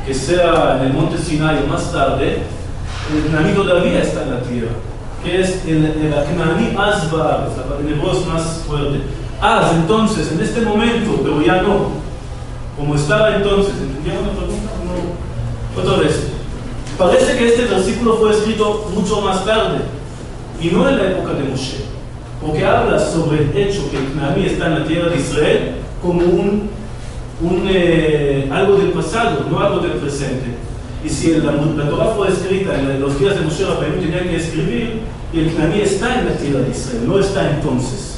que sea en el monte Sinai más tarde, el Kna'aní todavía está en la tierra. Que es el Kna'aní Asbar, el hebreo es más fuerte. Entonces, en este momento, pero ya no. Como estaba entonces, ¿entendieron la pregunta? No. Otra vez. Parece que este versículo fue escrito mucho más tarde, y no en la época de Moshe, porque habla sobre el hecho que el Kna'aní está en la tierra de Israel como algo del pasado, no algo del presente. Y si la Torah fue escrita en los días de Moshe Rabbeinu, tenía que escribir y el Kna'aní está en la tierra de Israel, no está entonces.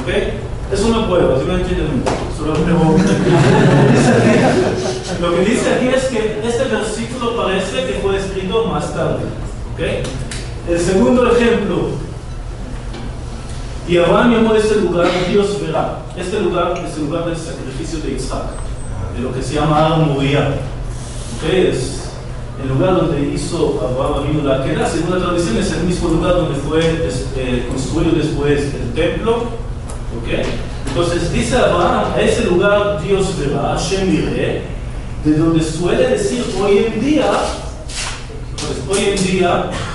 ¿Ok? Es una prueba, si no entienden mucho, solo lo que dice aquí es que este versículo parece que fue escrito más tarde. ¿Ok? El segundo ejemplo. Y Abraham llamó este lugar Dios verá. Este lugar es el lugar del sacrificio de Isaac, de lo que se llama Ar Moria. Es el lugar donde hizo Abraham vino la Ashkenaz. Según la tradición es el mismo lugar donde fue construido después el templo. ¿Okay? Entonces dice Abraham, ese lugar Dios verá, Hashem iré, de donde suele decir hoy en día, pues hoy en día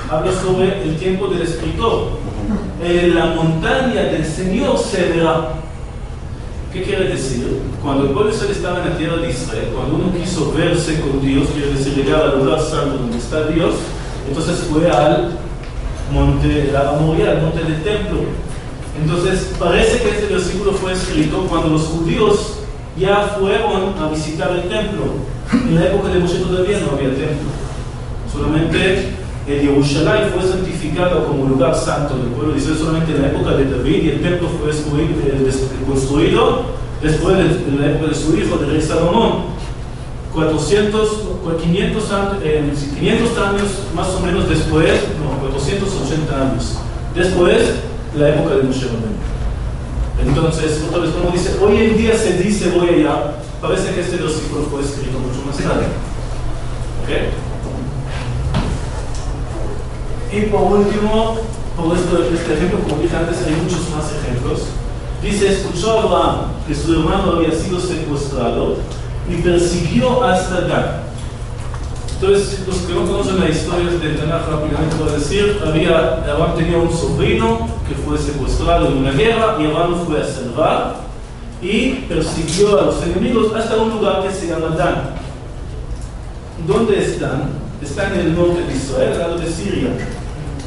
habla sobre el tiempo del escritor. La montaña del Señor se verá. ¿Qué quiere decir? Cuando el pueblo estaba en la tierra de Israel, cuando uno quiso verse con Dios, quiere decir llegar al lugar santo donde está Dios, entonces fue al monte, la Amoría, al monte del templo. Entonces parece que este versículo fue escrito cuando los judíos ya fueron a visitar el templo. En la época de Moisés todavía no había templo, solamente el Yerushalayim fue santificado como lugar santo del pueblo de Israel solamente en la época de David, y el templo fue construido después de la época de su hijo, del rey Salomón, 500 años más o menos después, no, 480 años después, la época de Moshe Rabbeinu. Entonces, otra vez como dice, hoy en día se dice voy allá, parece que este versículo fue escrito mucho más tarde. ¿Okay? Y por último, por esto, este ejemplo, como dije antes, hay muchos más ejemplos. Dice, escuchó Abraham que su hermano había sido secuestrado y persiguió hasta acá. Entonces, los que no conocen las historias del Tanakh rápidamente voy a decir, Abraham tenía un sobrino que fue secuestrado en una guerra y Abraham lo fue a salvar y persiguió a los enemigos hasta un lugar que se llama Dan. ¿Dónde están? Está en el norte de Israel, al lado de Siria.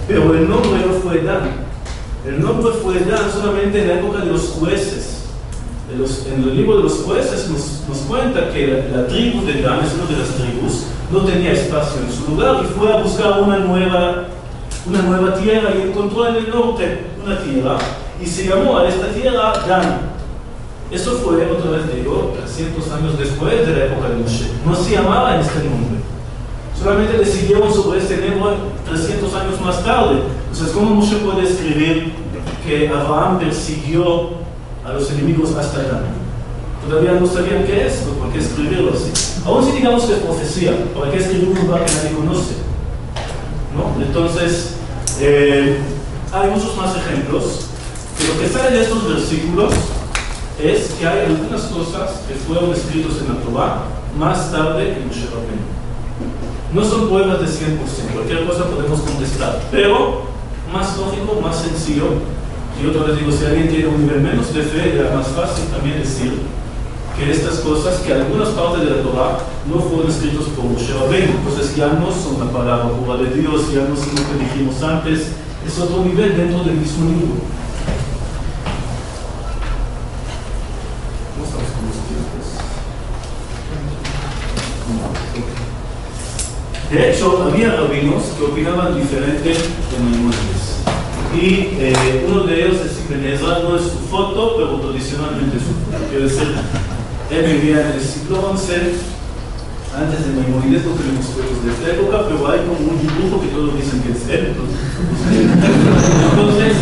Pero el nombre no fue Dan. El nombre fue Dan solamente en la época de los jueces. En el libro de los jueces nos cuenta que la tribu de Dan, es una de las tribus, no tenía espacio en su lugar y fue a buscar una nueva tierra y encontró en el norte una tierra y se llamó a esta tierra Dan. Eso fue, otra vez digo, 300 años después de la época de Moshe. No se llamaba en este nombre. Solamente decidieron sobre este libro 300 años más tarde. Entonces, ¿cómo Moshe puede escribir que Abraham persiguió a los enemigos hasta acá? Todavía no sabían qué es, pero ¿por qué escribirlo así? Aún si digamos que es profecía, ¿para qué escribir un lugar que nadie conoce? ¿No? Entonces, hay muchos más ejemplos. Pero lo que sale de estos versículos es que hay algunas cosas que fueron escritas en la Torah más tarde en Moshe Rabbeinu. No son pruebas de 100%, cualquier cosa podemos contestar, pero más lógico, más sencillo. Y otra vez digo, si alguien tiene un nivel menos de fe, era más fácil también decir que estas cosas, que algunas partes de la Torah no fueron escritas por Moshe Rabbeinu, entonces ya no son la palabra pura de Dios, ya no son lo que dijimos antes, es otro nivel dentro del mismo libro. ¿Cómo estamos con los tiempos? De hecho, había rabinos que opinaban diferente de Maimónides. Y uno de ellos es Ibn Ezra, no es su foto, pero tradicionalmente es su foto. Quiero decir, él vivía en el siglo XI, antes de Maimónides, no tenemos fotos de esta época, pero hay como un dibujo que todos dicen que es él. Entonces,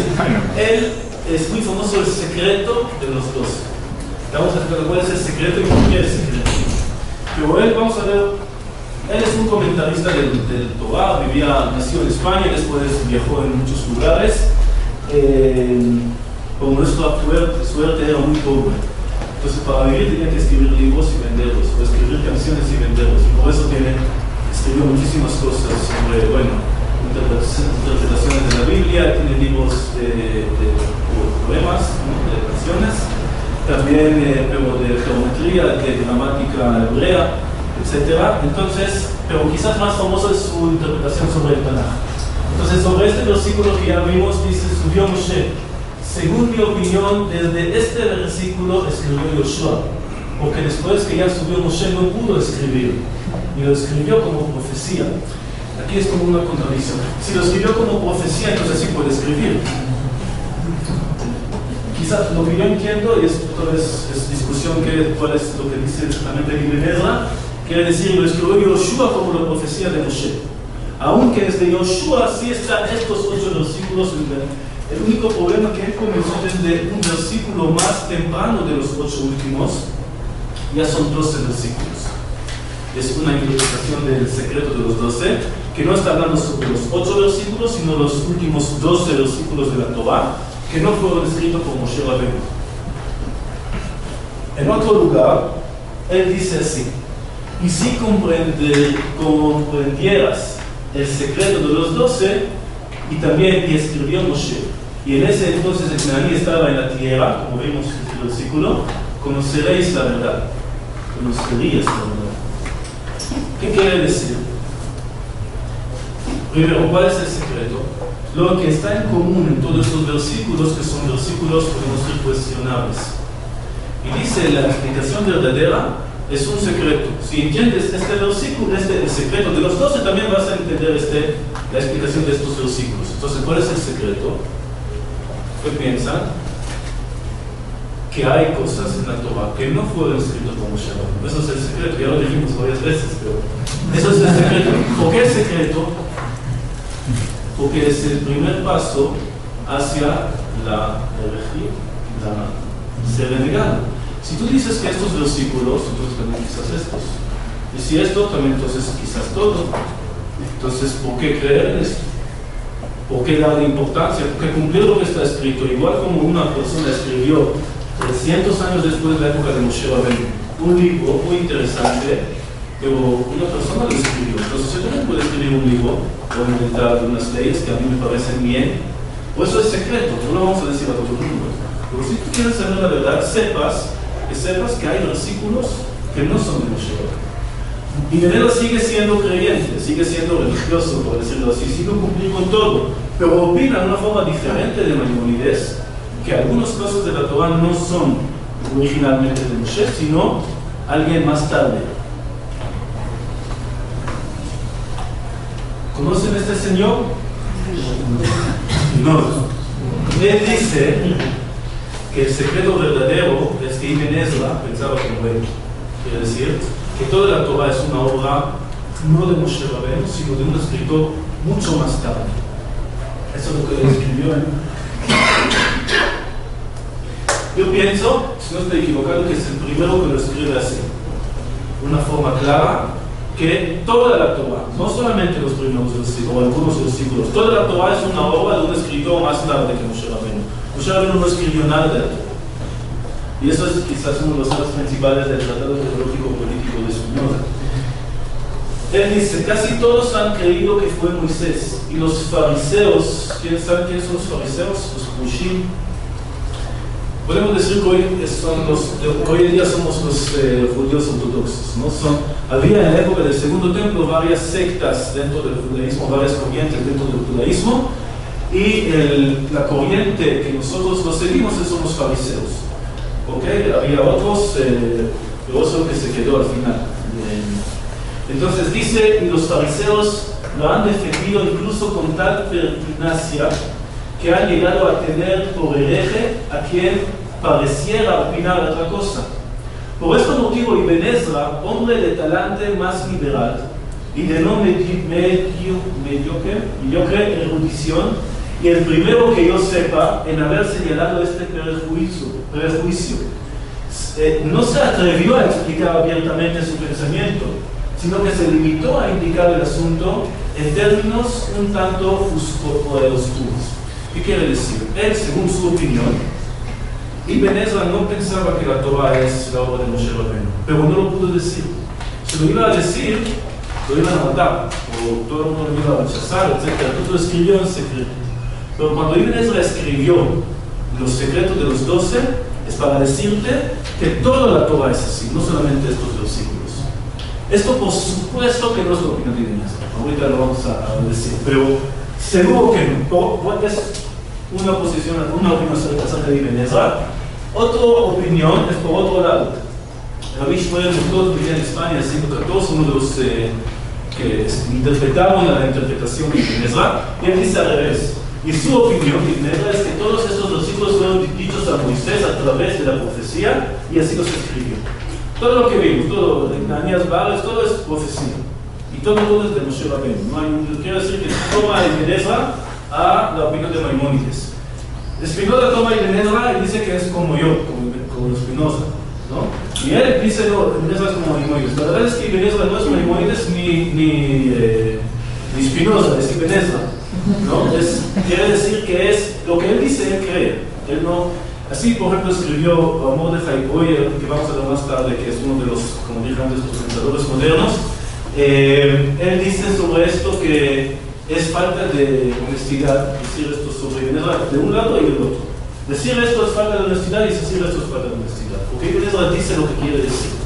él es muy famoso, el secreto de los dos. Vamos a ver cuál es el secreto y por qué el secreto. Pero él, vamos a ver. Él es un comentarista del Torah, nació en España, después viajó en muchos lugares. Por nuestra suerte era muy pobre. Entonces para vivir tenía que escribir libros y venderlos, o escribir canciones y venderlos. Y por eso escribió muchísimas cosas sobre, interpretaciones de la Biblia, tiene libros de poemas, de canciones, también pero de geometría, de gramática hebrea, etcétera. Entonces, pero quizás más famosa es su interpretación sobre el Tanakh. Entonces, sobre este versículo que ya vimos, dice, subió Moshe. Según mi opinión, desde este versículo escribió Yoshua, porque después que ya subió Moshe no pudo escribir, y lo escribió como profecía. Aquí es como una contradicción. Si lo escribió como profecía, entonces sí puede escribir. Quizás lo que yo entiendo, y es otra vez es discusión que cuál es lo que dice exactamente Ibn Ezra, quiere decir, lo escribió Yoshua como la profecía de Moshe. Aunque desde Yoshua sí están estos 8 versículos, el único problema que él comenzó desde un versículo más temprano de los 8 últimos, ya son 12 versículos. Es una ilustración del secreto de los 12, que no está hablando sobre los 8 versículos, sino los últimos 12 versículos de la Torah, que no fueron escritos por Moshe Rabbeinu. En otro lugar, él dice así: y si comprendieras el secreto de los 12, y también que escribió Moshe, y en ese entonces el Kna'aní estaba en la tierra, como vimos en el versículo, conoceréis la verdad. Conocerías la verdad. ¿Qué quiere decir? Primero, ¿cuál es el secreto? Lo que está en común en todos estos versículos, que son versículos, podemos decir, cuestionables. Y dice, la explicación verdadera es un secreto. Si entiendes este versículo, el secreto de los 12, también vas a entender la explicación de estos versículos. Entonces, ¿cuál es el secreto? ¿Qué piensan? Que hay cosas en la Torah que no fueron escritas por Moshe. Eso es el secreto, ya lo dijimos varias veces, pero eso es el secreto. ¿Por qué el secreto? Porque es el primer paso hacia la herejía, la ser renegado. Si tú dices que estos versículos, entonces también quizás estos. Y si esto, también entonces quizás todo. Entonces, ¿por qué creer en esto? ¿Por qué darle importancia? ¿Por qué cumplir lo que está escrito? Igual como una persona escribió 300 años después de la época de Moshe Rabbeinu, un libro muy interesante, pero una persona lo escribió. Entonces, yo también puedo escribir un libro o inventar unas leyes que a mí me parecen bien. O eso es secreto, no lo vamos a decir a todo el mundo. Pero si tú quieres saber la verdad, sepas que hay versículos que no son de Moshe Rabbeinu. Y de verdad sigue siendo creyente, sigue siendo religioso, por decirlo así, sigue cumpliendo con todo, pero opina de una forma diferente de Maimónides, que algunas cosas de la Torah no son originalmente de Moshe, sino alguien más tarde. ¿Conocen a este señor? No. Él dice que el secreto verdadero es que Ibn Ezra pensaba como él. Quiere decir que toda la Torah es una obra no de Moshe Rabbeinu, sino de un escritor mucho más tarde. Eso es lo que él escribió, Yo pienso, si no estoy equivocado, que es el primero que lo escribe así, una forma clara, que toda la Torah, no solamente los primeros versículos, o algunos versículos, toda la Torah es una obra de un escritor más tarde que Moshe Rabbeinu. Moshe Rabbeinu no escribió nada de la Torah. Y eso es quizás uno de los temas principales del tratado teológico-político de Spinoza. Él dice, casi todos han creído que fue Moisés, y los fariseos, ¿quiénes saben quiénes son los fariseos? Los Pushim. Podemos decir que hoy en día somos los judíos ortodoxos, ¿no? Había en la época del segundo templo varias sectas dentro del judaísmo, varias corrientes dentro del judaísmo, y la corriente que nosotros lo seguimos son los fariseos. Okay, había otros, pero eso que se quedó al final. Entonces dice, y los fariseos lo han defendido incluso con tal pertinacia que han llegado a tener por hereje a quien pareciera opinar otra cosa. Por este motivo, Ibn Ezra, hombre de talante más liberal y de no mediocre erudición, y el primero que yo sepa en haber señalado este prejuicio, no se atrevió a explicar abiertamente su pensamiento, sino que se limitó a indicar el asunto en términos un tanto oscuros. ¿Qué quiere decir? Él, según su opinión, Ibn Ezra no pensaba que la Torah es la obra de Moshe Rabbeinu, pero no lo pudo decir. Se lo iba a decir, lo iban a matar, o todo el mundo lo iba a rechazar, etc. Todo lo escribió en secreto. Pero cuando Ibn Ezra escribió los secretos de los 12, es para decirte que toda la Torah es así, no solamente estos versículos. Esto por supuesto que no es la opinión de Ibn Ezra, ahorita lo vamos a decir, pero seguro que no. Es una posición, una opinión acerca de Ibn Ezra. Otra opinión es por otro lado. Rabbi Shmuel Mutot vivía en España en el siglo XIV, uno de los que interpretaron la interpretación de Ibn Ezra, y él dice al revés. Y su opinión de Ibn Ezra es que todos estos versículos fueron dichos a Moisés a través de la profecía, y así los escribió. Todo lo que vimos, todo de Kna'anías, Baales, todo es profecía. Y todo es de Moshe Rabbeinu. Quiero decir que toma Ibn Ezra a la opinión de Maimónides. Spinoza toma Ibn Ezra y dice que es como yo, como Spinoza, ¿no? Y él dice, no, Ibn Ezra es como Maimónides. La verdad es que Ibn Ezra no es Maimónides ni Spinoza, es Ibn Ezra, ¿no? Quiere decir que es lo que él dice, él cree. Él no, así, por ejemplo, escribió Mordechai Breuer, que vamos a ver más tarde, que es uno de los, como dije antes, los pensadores modernos. Él dice sobre esto que es falta de honestidad decir esto sobre Ibn Ezra, de un lado y del otro. Decir esto es falta de honestidad y decir esto es falta de honestidad, porque Ibn Ezra dice lo que quiere decir.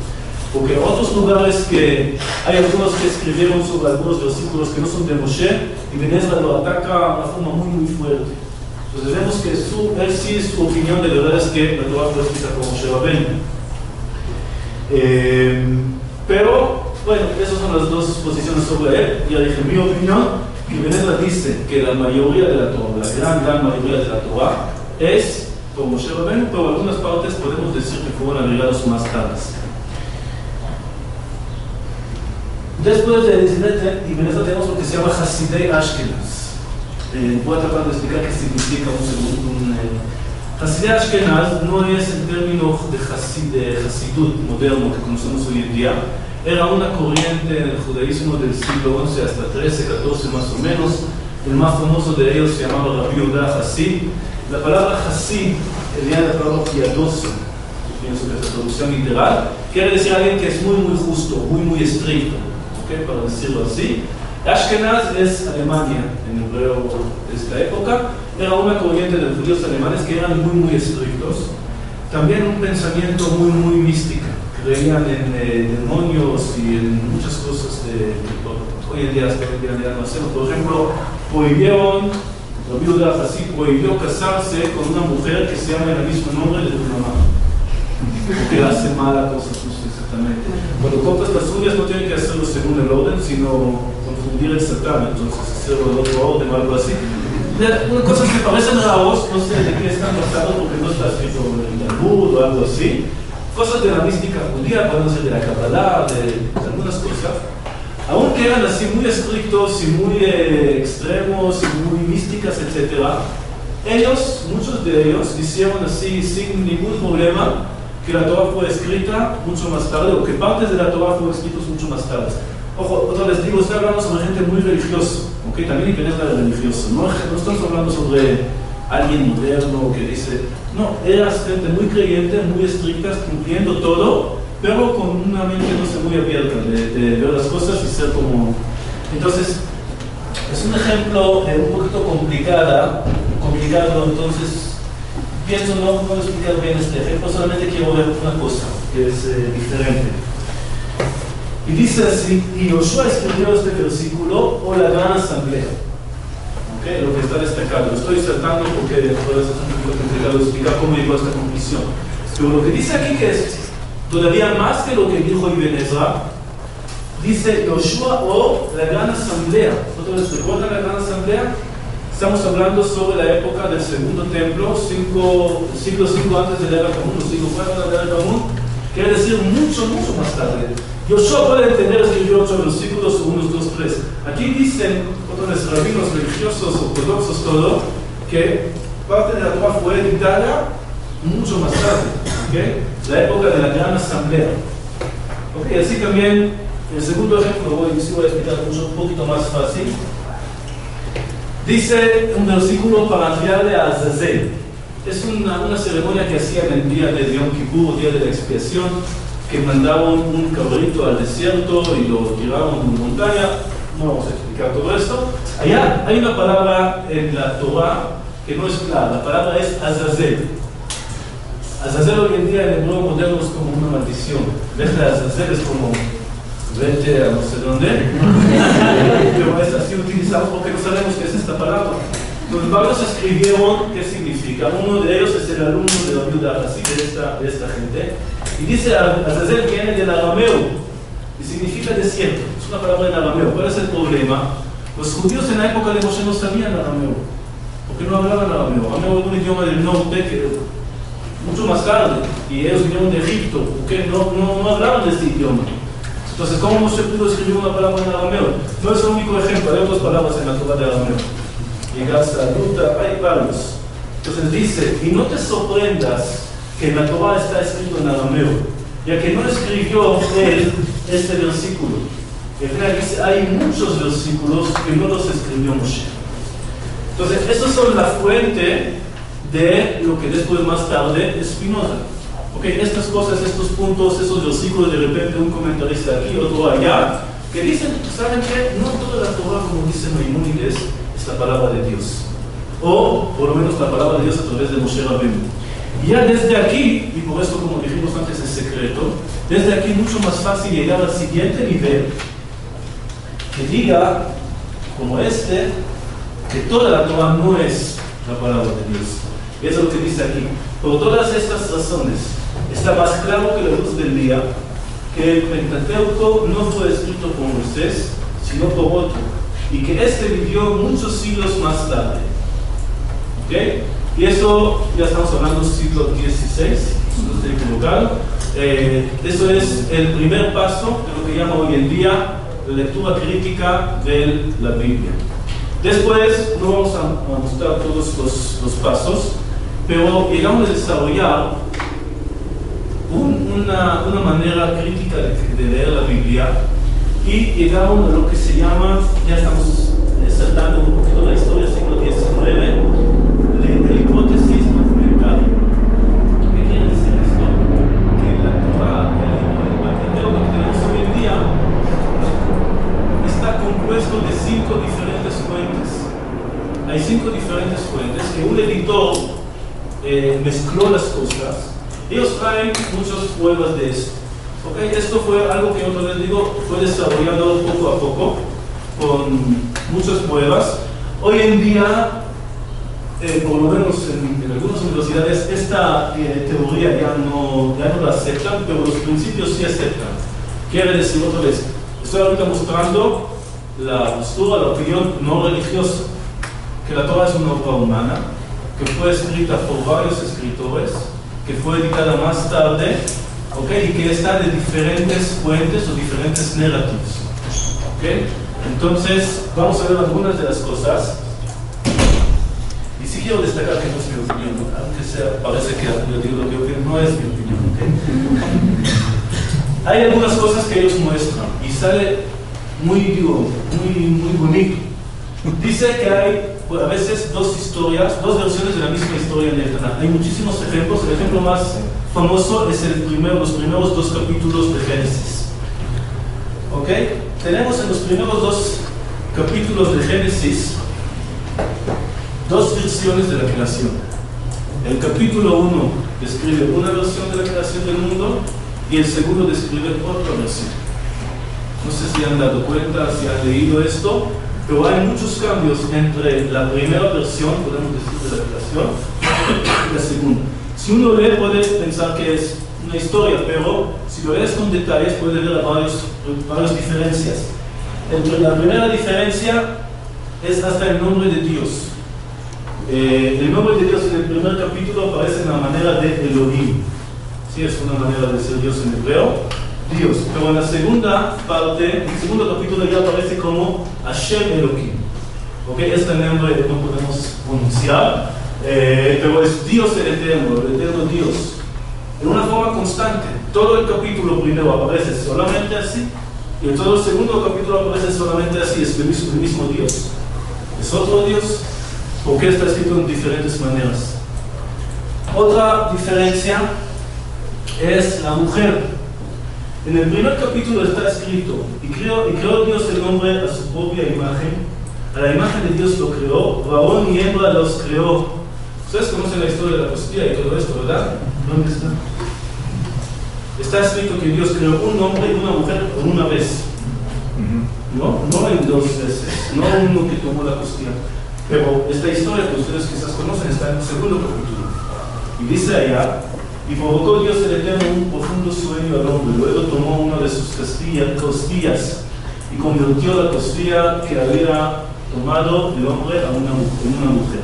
Porque en otros lugares que hay algunos que escribieron sobre algunos versículos que no son de Moshe, Ibn Ezra lo ataca de una forma muy fuerte. Entonces vemos que él sí, su opinión de verdad es que la Torah fue escrita por Moshe Rabbeinu. Pero, bueno, esas son las dos posiciones sobre él. Ya dije mi opinión. Ibn Ezra dice que la mayoría de la Torah, la gran mayoría de la Torah, es por Moshe Rabbeinu, pero en algunas partes podemos decir que fueron agregados más tarde. Después de Ibn Ezra tenemos lo que se llama Hasidei Ashkenaz. Voy a tratar de explicar qué significa un segundo. Hasidei Ashkenaz no es el término de Hasidut moderno que conocemos hoy en día. Era una corriente en el judaísmo del siglo XI hasta XIII, XIV más o menos. El más famoso de ellos se llamaba Rabbi Yehuda Hasid. La palabra Hasid viene de la palabra piadoso, que pienso que es la traducción literal, quiere decir alguien que es muy justo, muy estricto, ¿okay? Para decirlo así. Ashkenaz es Alemania, en hebreo de esta época, era una corriente de judíos alemanes que eran muy estrictos. También un pensamiento muy mística, creían en demonios y en muchas cosas de hoy en día, hasta hoy en día no hacemos. Por ejemplo, Rabbi Yehuda Hasid prohibió casarse con una mujer que se llama el mismo nombre de tu mamá, porque hace mala cosa, exactamente. Cuando compras las uñas no tienen que hacerlo según el orden, sino confundir el satán, entonces hacerlo en otro orden o algo así. Cosas que parecen raros, no sé de qué están basados porque no está escrito en el Talmud o algo así. Cosas de la mística judía, para no ser de la Kabbalah, de algunas cosas. Aunque eran así muy estrictos y muy extremos y muy místicas, etc., muchos de ellos, hicieron así sin ningún problema que la Torah fue escrita mucho más tarde, o que partes de la Torah fueron escritas mucho más tarde. Ojo, otra vez digo, estoy hablando sobre gente muy religiosa, ¿okay? También hay que tener la religiosa, no estamos hablando sobre alguien moderno que dice, no, eras gente muy creyente, muy estrictas, cumpliendo todo, pero con una mente no sé, muy abierta de ver las cosas y ser como... Entonces, es un ejemplo un poquito complicado, entonces pienso no puedo explicar bien este ejemplo, solamente quiero ver una cosa que es diferente. Y dice así, y Josué escribió este versículo o la gran asamblea. ¿Okay? Lo que está destacado, lo estoy saltando porque puede ser un poquito complicado explicar cómo llegó a esta conclusión. Pero lo que dice aquí que es... Todavía más que lo que dijo Ibn Ezra, dice Yoshua o la gran asamblea. ¿Ustedes recuerdan la gran asamblea? Estamos hablando sobre la época del segundo templo, siglo 5 antes de la era común, o siglo 4 antes de la era común, quiere decir mucho más tarde. Yoshua puede entender escribió 8 versículos, 1, 2, 3. Aquí dicen otros rabinos religiosos, ortodoxos, todo, que parte de la Torah fue editada mucho más tarde. ¿Okay? La época de la gran asamblea. Okay, así también, el segundo ejemplo, sí voy a explicar un poquito más fácil. Dice un versículo parroquial de Azazel. Es una ceremonia que hacían el día de Yom Kippur, día de la expiación, que mandaban un cabrito al desierto y lo tiraban de una montaña. No vamos a explicar todo esto. Allá hay una palabra en la Torah que no es clara, la palabra es Azazel. Azazel hoy en día en el nuevo modelo es como una maldición. Vete a Azazel es como vete a no sé dónde. Pero es así utilizado porque no sabemos qué es esta palabra. Los varios escribieron qué significa. Uno de ellos es el alumno de la viuda así de esta gente. Y dice Azazel viene del arameo. y significa desierto. Es una palabra en arameo. ¿Cuál es el problema? Los judíos en la época de Moshe no sabían arameo, porque no hablaban arameo. Arameo era un idioma del norte, que mucho más tarde, y ellos vinieron de Egipto, porque no hablaban de este idioma. Entonces, ¿cómo Moshe pudo escribir una palabra en arameo? No es el único ejemplo, hay otras palabras en la Torah de arameo. Llegaste a Luta, hay varios. Entonces dice, y no te sorprendas que la Torah está escrito en arameo, ya que no escribió él este versículo. Y al final dice, hay muchos versículos que no los escribió Moshe. Entonces, esas son la fuente de lo que después, más tarde, Spinoza. Ok, estas cosas, estos puntos, esos versículos, de repente un comentarista aquí, otro allá, que dicen, ¿saben qué? No toda la Torah, como dice Maimónides, es la palabra de Dios, o por lo menos la palabra de Dios a través de Moshe Rabbeinu. Y ya desde aquí, y por esto como dijimos antes es secreto, desde aquí mucho más fácil llegar al siguiente nivel, que diga, como este, que toda la Torah no es la palabra de Dios. Y eso es lo que dice aquí. Por todas estas razones, está más claro que la luz del día, que el Pentateuco no fue escrito por Moisés, sino por otro, y que este vivió muchos siglos más tarde. ¿Okay? Y eso, ya estamos hablando del siglo XVI, si no estoy equivocado. Eso es el primer paso de lo que llama hoy en día la lectura crítica de la Biblia. Después, no vamos a mostrar todos los pasos, pero llegamos a desarrollar una manera crítica de leer la Biblia, y llegaron a lo que se llama, ya estamos saltando un poquito la historia, siglo XIX, la hipótesis monumentaria. ¿Qué quiere decir esto? Que la Torah, el Pentateuco que tenemos hoy en día, está compuesto de 5 diferentes fuentes. Hay 5 diferentes fuentes que un editor mezcló las cosas. Ellos traen muchas pruebas de esto. Okay, esto fue algo que otra vez digo, fue desarrollado poco a poco, con muchas pruebas. Hoy en día, por lo menos en algunas universidades, esta teoría ya no la aceptan, pero los principios sí aceptan. Quiere decir otra vez, estoy ahorita mostrando la postura, la opinión no religiosa, que la Torah es una obra humana, que fue escrita por varios escritores, que fue editada más tarde, okay, y que está de diferentes fuentes o diferentes narrativas. Okay. Entonces, vamos a ver algunas de las cosas. Y sí quiero destacar que no es mi opinión, aunque sea, parece que yo digo lo que yo creo, no es mi opinión. Okay. Hay algunas cosas que ellos muestran y sale muy, digo, muy bonito. Dice que hay, a veces, dos versiones de la misma historia en el Tanakh. Hay muchísimos ejemplos. El ejemplo más famoso es los primeros 2 capítulos de Génesis. ¿Ok? Tenemos en los primeros 2 capítulos de Génesis 2 versiones de la creación. El capítulo 1 describe una versión de la creación del mundo y el segundo describe otra versión. No sé si han dado cuenta, si han leído esto, pero hay muchos cambios entre la primera versión, podemos decir, de la creación, y la segunda. Si uno lee puede pensar que es una historia, pero si lo lees con detalles puede ver varias diferencias. Entre la primera diferencia es hasta el nombre de Dios. El nombre de Dios en el primer capítulo aparece en la manera de Elohim. Sí, es una manera de ser Dios en hebreo. Dios, pero en la segunda parte, en el segundo capítulo ya aparece como Hashem Elohim. ¿Ok? Este nombre no podemos pronunciar, pero es Dios el eterno Dios. En una forma constante, todo el capítulo primero aparece solamente así, y en todo el segundo capítulo aparece solamente así, es el mismo Dios. Es otro Dios, porque está escrito en diferentes maneras. Otra diferencia es la mujer. En el primer capítulo está escrito, y creó Dios el hombre a su propia imagen, a la imagen de Dios lo creó, varón y hembra los creó. Ustedes conocen la historia de la costilla y todo esto, ¿verdad? ¿Dónde está? Está escrito que Dios creó un hombre y una mujer por una vez. No en 2 veces, no uno que tomó la costilla. Pero esta historia que ustedes quizás conocen está en el segundo capítulo. Y dice allá, Y provocó Dios el Eterno un profundo sueño al hombre. Luego tomó una de sus costillas y convirtió la costilla que había tomado el hombre en una mujer.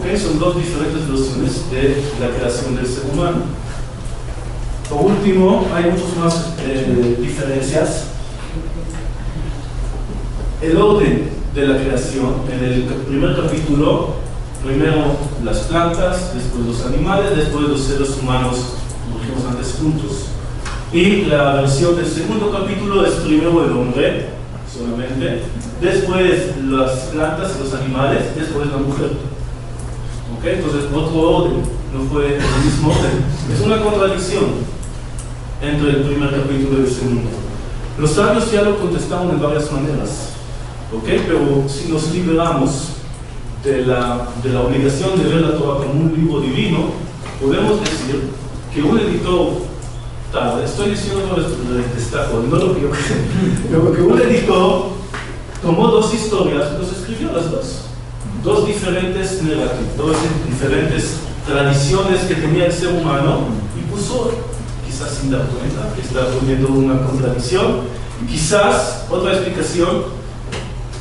¿Ok? Son dos diferentes versiones de la creación del ser humano. Por último, hay muchas más diferencias. El orden de la creación. En el primer capítulo, primero las plantas, después los animales, después los seres humanos, como dijimos antes, juntos. Y la versión del segundo capítulo es primero el hombre, solamente, después las plantas, los animales, después la mujer. ¿Ok? Entonces, otro orden, no fue el mismo orden. Es una contradicción entre el primer capítulo y el segundo. Los sabios ya lo contestaron de varias maneras. ¿Ok? Pero si nos liberamos de la obligación de ver la Torah como un libro divino, podemos decir que un editor, estoy diciendo no lo que yo creo, que un editor tomó dos historias y los escribió las dos. Dos diferentes narrativas, dos diferentes tradiciones que tenía el ser humano y puso, quizás sin dar cuenta, que está poniendo una contradicción, quizás otra explicación.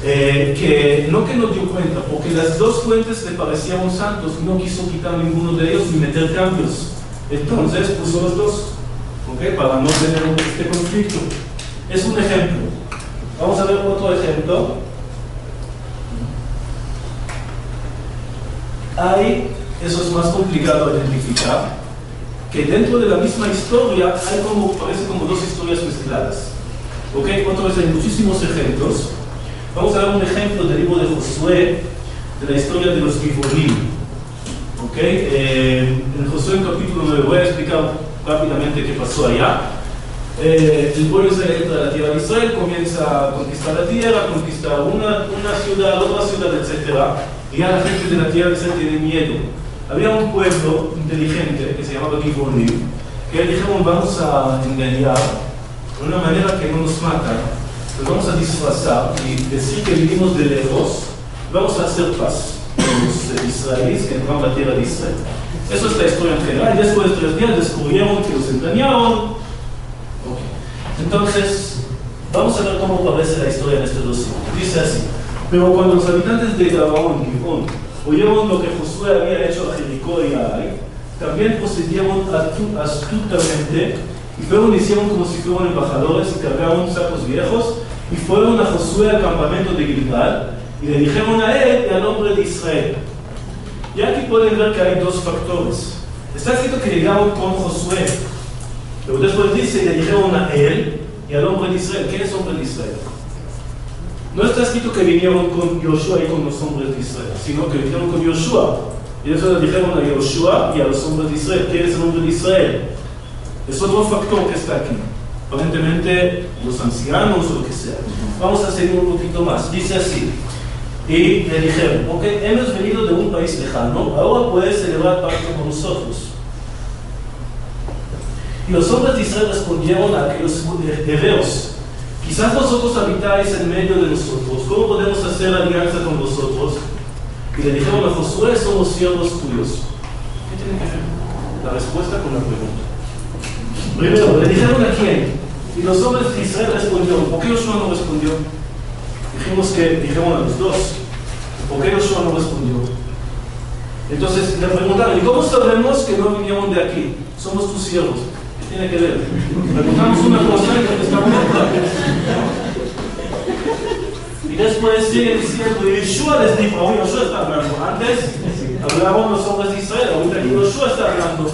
Que no dio cuenta, porque las dos fuentes le parecían santos, no quiso quitar ninguno de ellos ni meter cambios. Entonces puso los dos, ¿ok? Para no tener este conflicto. Es un ejemplo. Vamos a ver otro ejemplo. Eso es más complicado de identificar, que dentro de la misma historia hay parece como dos historias mezcladas. ¿Ok? Entonces hay muchísimos ejemplos. Vamos a dar un ejemplo del libro de Josué, de la historia de los Giforni. ¿Okay? En Josué, en capítulo 9, voy a explicar rápidamente qué pasó allá. El pueblo se entra a la tierra de Israel, comienza a conquistar la tierra, conquistar una ciudad, otra ciudad, etc. Y ya la gente de la tierra de Israel tiene miedo. Había un pueblo inteligente que se llamaba Giforni, que dijeron: vamos a engañar de una manera que no nos mata. Nos vamos a disfrazar y decir que vivimos de lejos. Vamos a hacer paz con los israelíes que entraron a la tierra de Israel. Eso es la historia en general. Después de 3 días descubrieron que los engañaron. Okay. Entonces, vamos a ver cómo aparece la historia en estos 2 siglos. Dice así: pero cuando los habitantes de Gabaón, Gibón, oyeron lo que Josué había hecho a Jericó y a Ai, también procedieron astutamente y fueron, hicieron como si fueran embajadores y cargaron sacos viejos y fueron a Josué al campamento de Gilgal y le dijeron a él y al hombre de Israel. Y aquí pueden ver que hay dos factores. Está escrito que llegaron con Josué, pero después dice, le dijeron a él y al hombre de Israel. ¿Quién es hombre de Israel? No está escrito que vinieron con Yoshua y con los hombres de Israel, sino que vinieron con Yoshua. Y eso le dijeron a Yoshua y a los hombres de Israel. ¿Quién es el hombre de Israel? Es otro factor que está aquí. Aparentemente los ancianos o lo que sea. Vamos a seguir un poquito más. Dice así. Y le dijeron: ok, hemos venido de un país lejano, ahora puedes celebrar pacto con nosotros. Y los hombres de Israel respondieron a aquellos hebreos: quizás vosotros habitáis en medio de nosotros, ¿cómo podemos hacer alianza con vosotros? Y le dijeron a Josué: somos siervos tuyos. ¿Qué tiene que ver la respuesta con la pregunta? Primero, ¿le dijeron a quién? Y los hombres de Israel respondieron. ¿Por qué Josué no respondió? Dijimos que dijeron a los dos. ¿Por qué Josué no respondió? Entonces le preguntaron: ¿y cómo sabemos que no vinieron de aquí? Somos tus siervos. ¿Qué tiene que ver? Preguntamos una cosa y contestamos otra. Y después sigue diciendo, y Josué les dijo, aún Josué está hablando. Antes hablaban los hombres de Israel, ahorita aquí Josué está hablando.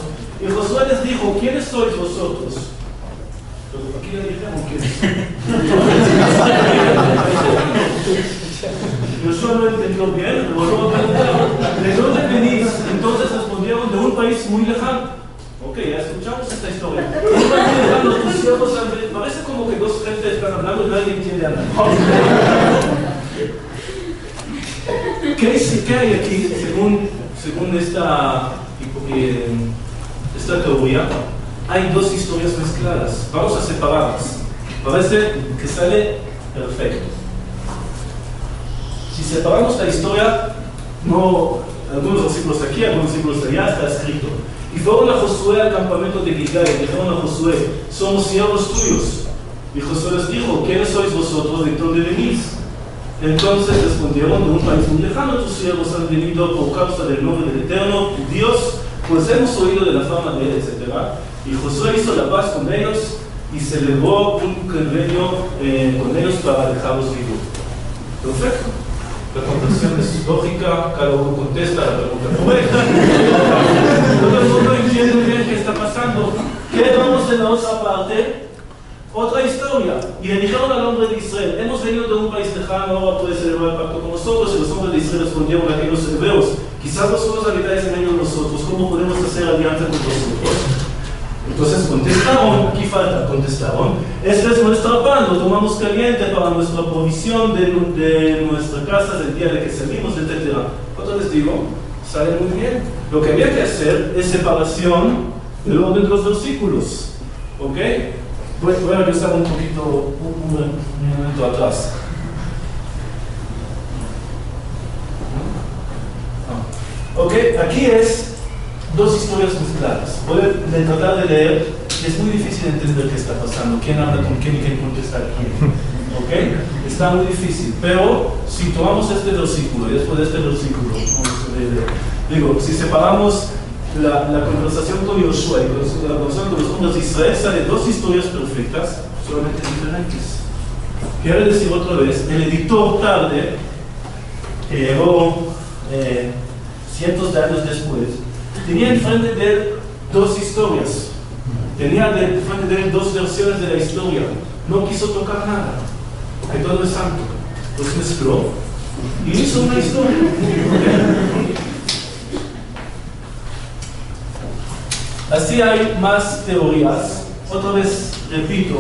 Y Josué les dijo: ¿quiénes sois vosotros? Pero aquí le dijeron que Josué no entendió bien, pero no preguntaron: ¿de dónde venís? Entonces respondieron: de un país muy lejano. Ok, ya escuchamos esta historia. Parece como que dos gente están hablando y nadie entiende nada. ¿Qué hay aquí según esta teoría? Hay dos historias mezcladas. Vamos a separarlas. Parece que sale perfecto. Si separamos la historia, no, algunos versículos aquí, algunos versículos allá, está escrito. Y fueron a Josué al campamento de Gilgal y dijeron a Josué: somos siervos tuyos. Y Josué les dijo: ¿quiénes sois vosotros? ¿De dónde venís? Entonces respondieron: de un país muy lejano tus siervos han venido por causa del nombre del Eterno, tu Dios, pues hemos oído de la fama de él, etc. Y Josué hizo la paz con ellos y celebró un convenio con ellos para dejarlos vivos. Perfecto. La contestación es lógica, cada uno contesta la pregunta correcta. Todo el mundo entiende bien qué está pasando. ¿Qué vamos en la otra parte? Otra historia. Y le dijeron al hombre de Israel: hemos venido de un país lejano, ahora puedes celebrar el pacto con nosotros. Y los hombres de Israel respondieron a aquellos hebreos: quizás vosotros habitáis en medio de nosotros, ¿cómo podemos hacer alianza con vosotros? Entonces contestaron, aquí falta, contestaron: esta es nuestra pan, lo tomamos caliente para nuestra provisión de nuestra casa el día de que salimos, etc. Otra vez digo, sale muy bien. Lo que había que hacer es separación del orden de los versículos. ¿Ok? Voy a regresar un poquito, un momento atrás. Ok, aquí es dos historias mezcladas. Voy a tratar de leer, es muy difícil entender qué está pasando, quién habla con quién y quién contesta a quién. Ok, está muy difícil, pero si tomamos este versículo y después de este versículo, digo, si separamos la conversación con Josué y la conversación con los hombres de Israel, sale dos historias perfectas, solamente diferentes. Quiero decir otra vez, el editor tarde, que llegó cientos de años después, tenía enfrente de él dos historias, tenía enfrente de él dos versiones de la historia, no quiso tocar nada, hay todo el santo, los mezcló y hizo una historia. Así hay más teorías. Otra vez repito,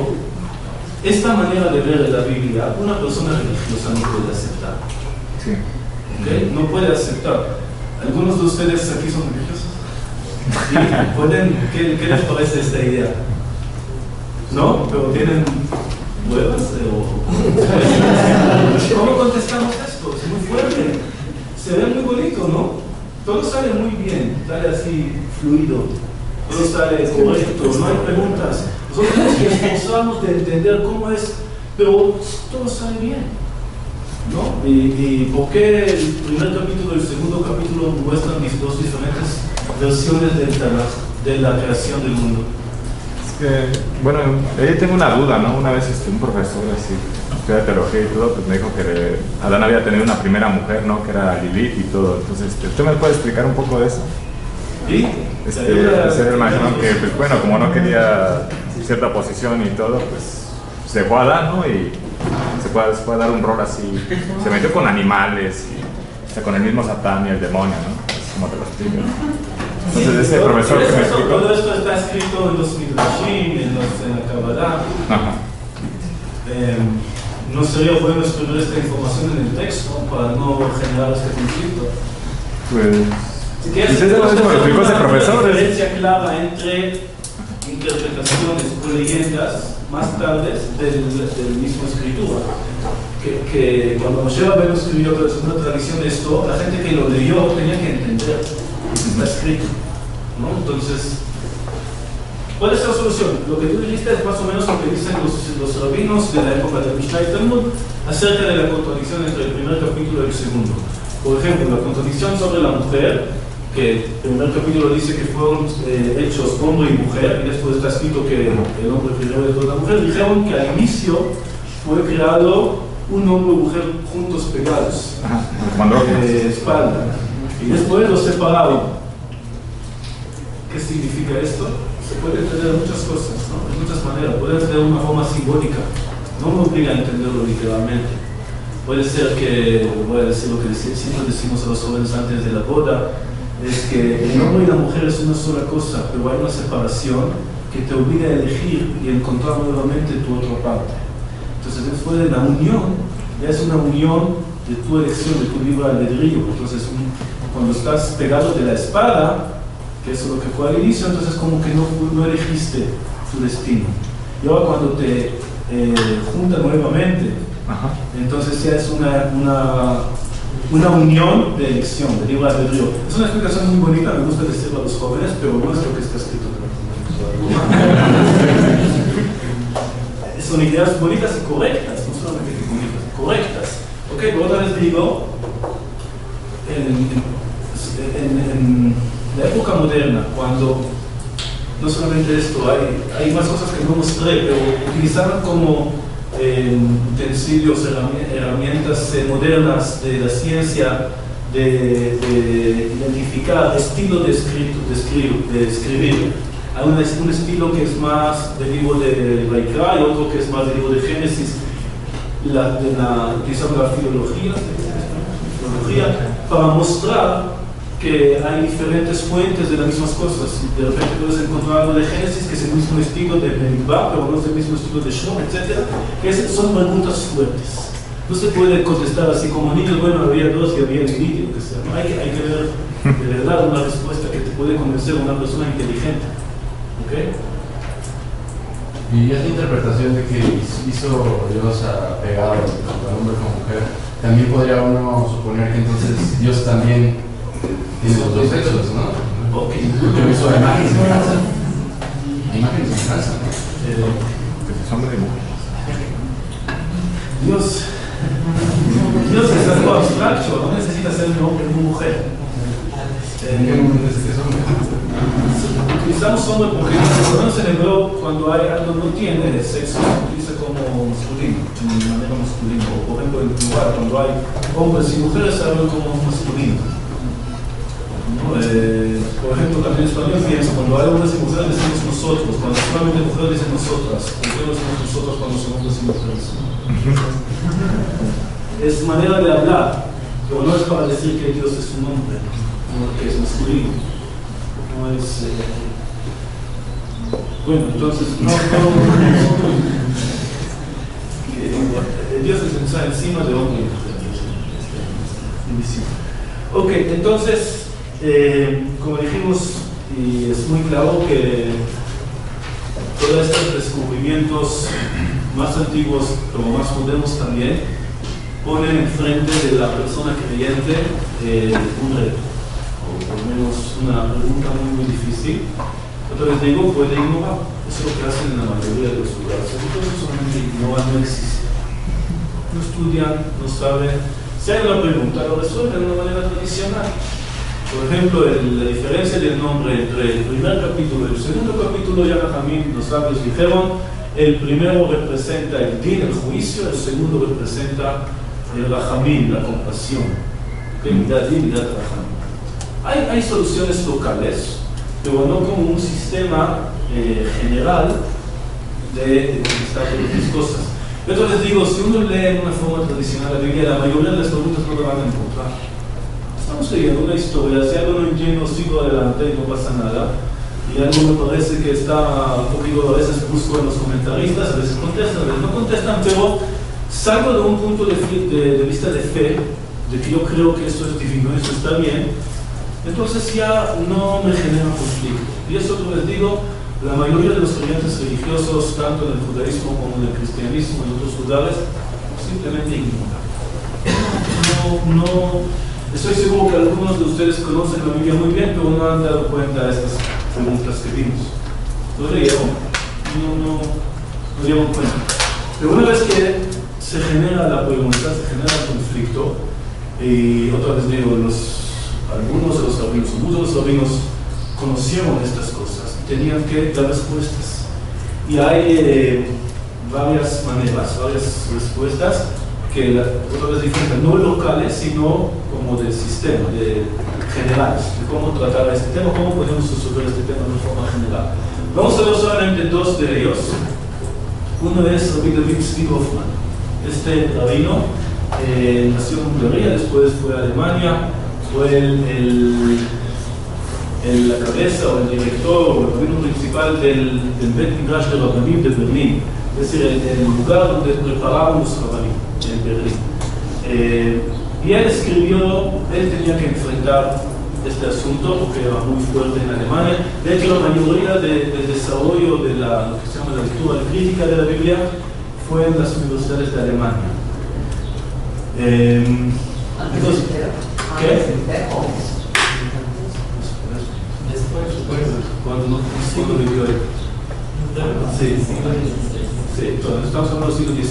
esta manera de ver la Biblia, una persona religiosa no puede aceptar. Sí. ¿Okay? No puede aceptar. ¿Algunos de ustedes aquí son religiosos? ¿Sí? ¿Pueden? ¿Qué les parece esta idea? ¿No? ¿Pero tienen pruebas? ¿Cómo contestamos esto? Es muy fuerte. Se ve muy bonito, ¿no? Todo sale muy bien, sale así fluido. Todo sale correcto, no hay preguntas. Nosotros tenemos que esforzarnos de entender cómo es, pero todo sale bien, ¿no? ¿Y por qué el primer capítulo y el segundo capítulo muestran mis dos diferentes versiones de la creación del mundo? Es que, bueno, yo tengo una duda, ¿no? Una vez un profesor así, de teología y todo, pues me dijo que Adán había tenido una primera mujer, ¿no? Que era Lilith y todo. Entonces, ¿usted me puede explicar un poco de eso? ¿Sí? Se imaginaron que, pues, bueno, como no quería cierta posición y todo, pues se dejó a Adán, ¿no? Y se puede dar un rol así, se metió con animales, y, o sea, con el mismo Satán y el demonio, ¿no? Es como te lo explico, ¿no? Entonces ese profesor que me explicó... Todo esto está escrito en los Midrashim, en la Kabbalah. Ajá. No sería bueno escribir esta información en el texto para no generar este conflicto. Pues... Si quieres, ¿es eso lo que explicó ese profesor? Hay una diferencia clara entre interpretaciones o leyendas más tardes del mismo escritura, que cuando Moshe Rabbeinu escribió una tradición de esto, la gente que lo leyó tenía que entender, está escrito, ¿no? Entonces, ¿cuál es la solución? Lo que tú dijiste es más o menos lo que dicen los rabinos de la época de Mishnah y Talmud acerca de la contradicción entre el primer capítulo y el segundo. Por ejemplo, la contradicción sobre la mujer, que el primer capítulo dice que fueron hechos hombre y mujer, y después está escrito que el hombre primero de toda la mujer. Dijeron que al inicio fue creado un hombre y mujer juntos pegados, de espalda, y después los separaron. ¿Qué significa esto? Se puede entender muchas cosas, ¿no? De muchas maneras, puede ser de una forma simbólica, no me obliga a entenderlo literalmente. Puede ser que, voy a decir lo que siempre decimos a los jóvenes antes de la boda, es que el hombre y la mujer es una sola cosa, pero hay una separación que te obliga a elegir y encontrar nuevamente tu otra parte. Entonces, después de la unión, ya es una unión de tu elección, de tu libre albedrío. Entonces, cuando estás pegado de la espada, que es lo que fue al inicio, entonces como que no elegiste tu destino. Y ahora cuando te junta nuevamente, entonces ya es una una unión de elección, de libre albedrío. Es una explicación muy bonita, me gusta decirlo a los jóvenes, pero no es lo que está escrito. Son ideas bonitas y correctas, no solamente bonitas, correctas. Ok, por otra vez digo, en la época moderna, cuando no solamente esto, hay más cosas que no mostré, pero utilizaron como utensilios, herramientas modernas de la ciencia de identificar estilo de escribir. Hay un estilo que es más del libro de Baikra y otro que es más del libro de Génesis, utilizando la filología para mostrar que hay diferentes fuentes de las mismas cosas. De repente puedes encontrar algo de Génesis que es el mismo estilo de Benigba, pero no es el mismo estilo de Shom, etc. Esas son preguntas fuertes. No se puede contestar así como niños, bueno, había dos y había el niño, que sea. Hay que ver de verdad una respuesta que te puede convencer a una persona inteligente. ¿Okay? Y esta interpretación de que hizo Dios apegado al hombre con mujer, también podría uno suponer que entonces Dios también tiene los dos sexos, ¿no? Ok. Yo hizo la imagen y semejanza. La imagen y semejanza, ¿no? Hombre de mujer. Dios es algo abstracto, no necesita ser un hombre o mujer. ¿En qué momento necesitas hombre? Utilizamos hombre porque el cerebro, cuando hay algo no tiene sexo, utiliza como masculino, de manera masculina. Por ejemplo, en plural, cuando hay hombres y mujeres, se habla como masculino. Por ejemplo, también en español pienso, cuando hay hombres y mujeres decimos nosotros, cuando solamente mujeres dicen nosotras, nosotros somos nosotros cuando son hombres y mujeres. Es manera de hablar, pero no es para decir que Dios es un hombre, que es masculino. No es... Bueno, entonces, no. Dios está encima de hombre y mujer. Ok, entonces... como dijimos, y es muy claro que todos estos descubrimientos más antiguos como más modernos también ponen enfrente de la persona creyente un reto, o por lo menos una pregunta muy difícil. Otra vez digo, puede ignorar, eso es lo que hacen en la mayoría de los lugares. Entonces solamente ignoran, no existe, no estudian, no saben. Si hay una pregunta, lo resuelven de una manera tradicional. Por ejemplo, la diferencia del nombre entre el primer capítulo y el segundo capítulo, ya también los sabios dijeron, el primero representa el din, el juicio, el segundo representa el rajamín, la compasión. Okay, mitad din, mitad rajamín. Hay soluciones locales, pero no como un sistema general de estas cosas. Yo les digo, si uno lee en una forma tradicional la Biblia, la mayoría de las preguntas no la van a encontrar. Estamos leyendo una historia, si algo no entiendo, sigo adelante y no pasa nada. Y algo me parece que está un poquito, a veces busco en los comentaristas, a veces contestan, a veces no contestan, pero salgo de un punto de vista de fe, de que yo creo que esto es divino, esto está bien, entonces ya no me genera conflicto. Y eso, como les digo, la mayoría de los creyentes religiosos, tanto en el judaísmo como en el cristianismo, en otros lugares, simplemente ignoran. Estoy seguro que algunos de ustedes conocen la Biblia muy bien, pero no han dado cuenta de estas preguntas que vimos. No dieron cuenta. Pero una vez que se genera la pregunta, se genera el conflicto, y otra vez digo, algunos de los rabinos, muchos de los rabinos conocieron estas cosas, tenían que dar respuestas. Y hay varias maneras, varias respuestas, que otra vez diferentes, no locales, sino como del sistema, de generales, de cómo tratar este tema, cómo podemos resolver este tema de una forma general. Vamos a ver solamente dos de ellos. Uno es Rabbi David Zvi Hoffman. Este rabino nació en Hungría, después fue a Alemania, fue la cabeza o el director o el rabino principal del Bet-Midrash de Rabbanim de Berlín, es decir, el lugar donde prepararon los Rabbanim en Berlín. Y él escribió, él tenía que enfrentar este asunto porque era muy fuerte en Alemania. De hecho, la mayoría del desarrollo de lo que se llama la lectura crítica de la Biblia fue en las universidades de Alemania. Entonces, ¿qué? Cuando no siglo vivió ahí. Sí, estamos hablando del siglo XIX.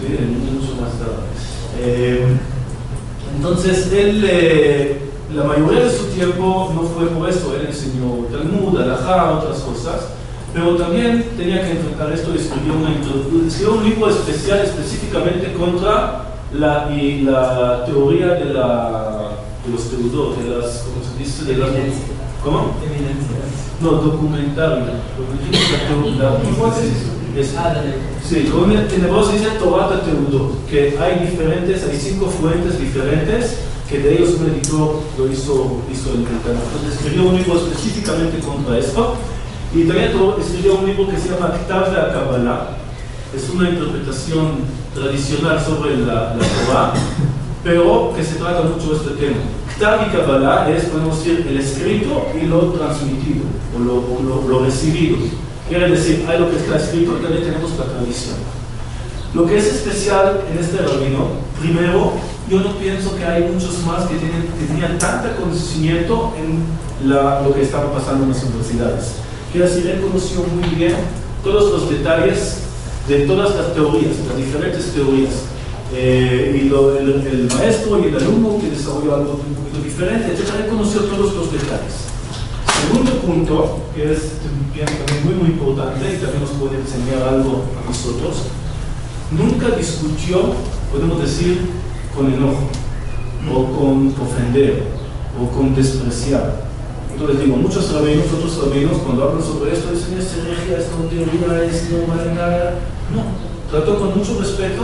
Sí, mucho más tarde. Entonces, él, la mayoría de su tiempo no fue por eso. Él enseñó Talmud, Halajá, otras cosas, pero también tenía que enfrentar esto y escribió una introducción, un libro especial específicamente contra la teoría de los pseudos, de las, ¿cómo se dice? De las, ¿cómo? Evidencia. No, documentaria. Sí, en hebreo se dice Torah Teudot, que hay diferentes, hay 5 fuentes diferentes, que de ellos un editor lo hizo en el Tanakh. Entonces escribió un libro específicamente contra esto, y también escribió un libro que se llama Ktav de la Kabbalah, es una interpretación tradicional sobre la Torah, pero que se trata mucho de este tema. Ktav y Kabbalah es, podemos decir, el escrito y lo transmitido, o lo recibido. Quiere decir, hay lo que está escrito y también tenemos la tradición. Lo que es especial en este rabino, primero, yo no pienso que hay muchos más que tenían tanta conocimiento en lo que estaba pasando en las universidades. Quiere decir, él conoció muy bien todos los detalles de todas las teorías, las diferentes teorías. Y el maestro y el alumno que desarrolló algo un poquito diferente, etcétera, conoció todos los detalles. Segundo punto, que es también muy importante y también nos puede enseñar algo a nosotros, nunca discutió, podemos decir, con enojo, o con ofender, o con despreciar. Entonces digo, muchos rabinos, otros rabinos, cuando hablan sobre esto, dicen, es herejía, es tontería, es no vale nada. No, trató con mucho respeto,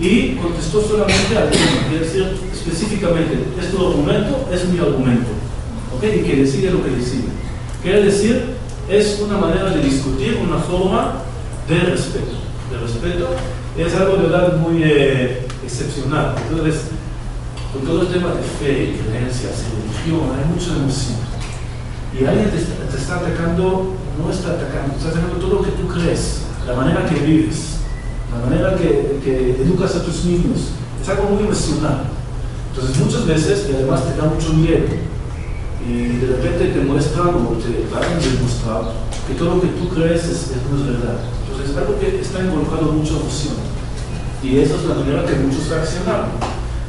y contestó solamente al tema, quiere decir específicamente, este argumento es mi argumento, ¿okay? Y que decide lo que decide. Quiere decir, es una manera de discutir, una forma de respeto. De respeto es algo de verdad muy excepcional. Entonces, con todo el tema de fe, creencias, religión, hay mucha emoción. Y alguien te está atacando, no está atacando, está atacando todo lo que tú crees, la manera que vives, la manera que educas a tus niños, es algo muy emocional. Entonces muchas veces, y además te da mucho miedo, y de repente te muestran o te van a demostrar que todo lo que tú crees no es verdad. Entonces es algo que está involucrado mucha emoción, y esa es la manera que muchos reaccionaron.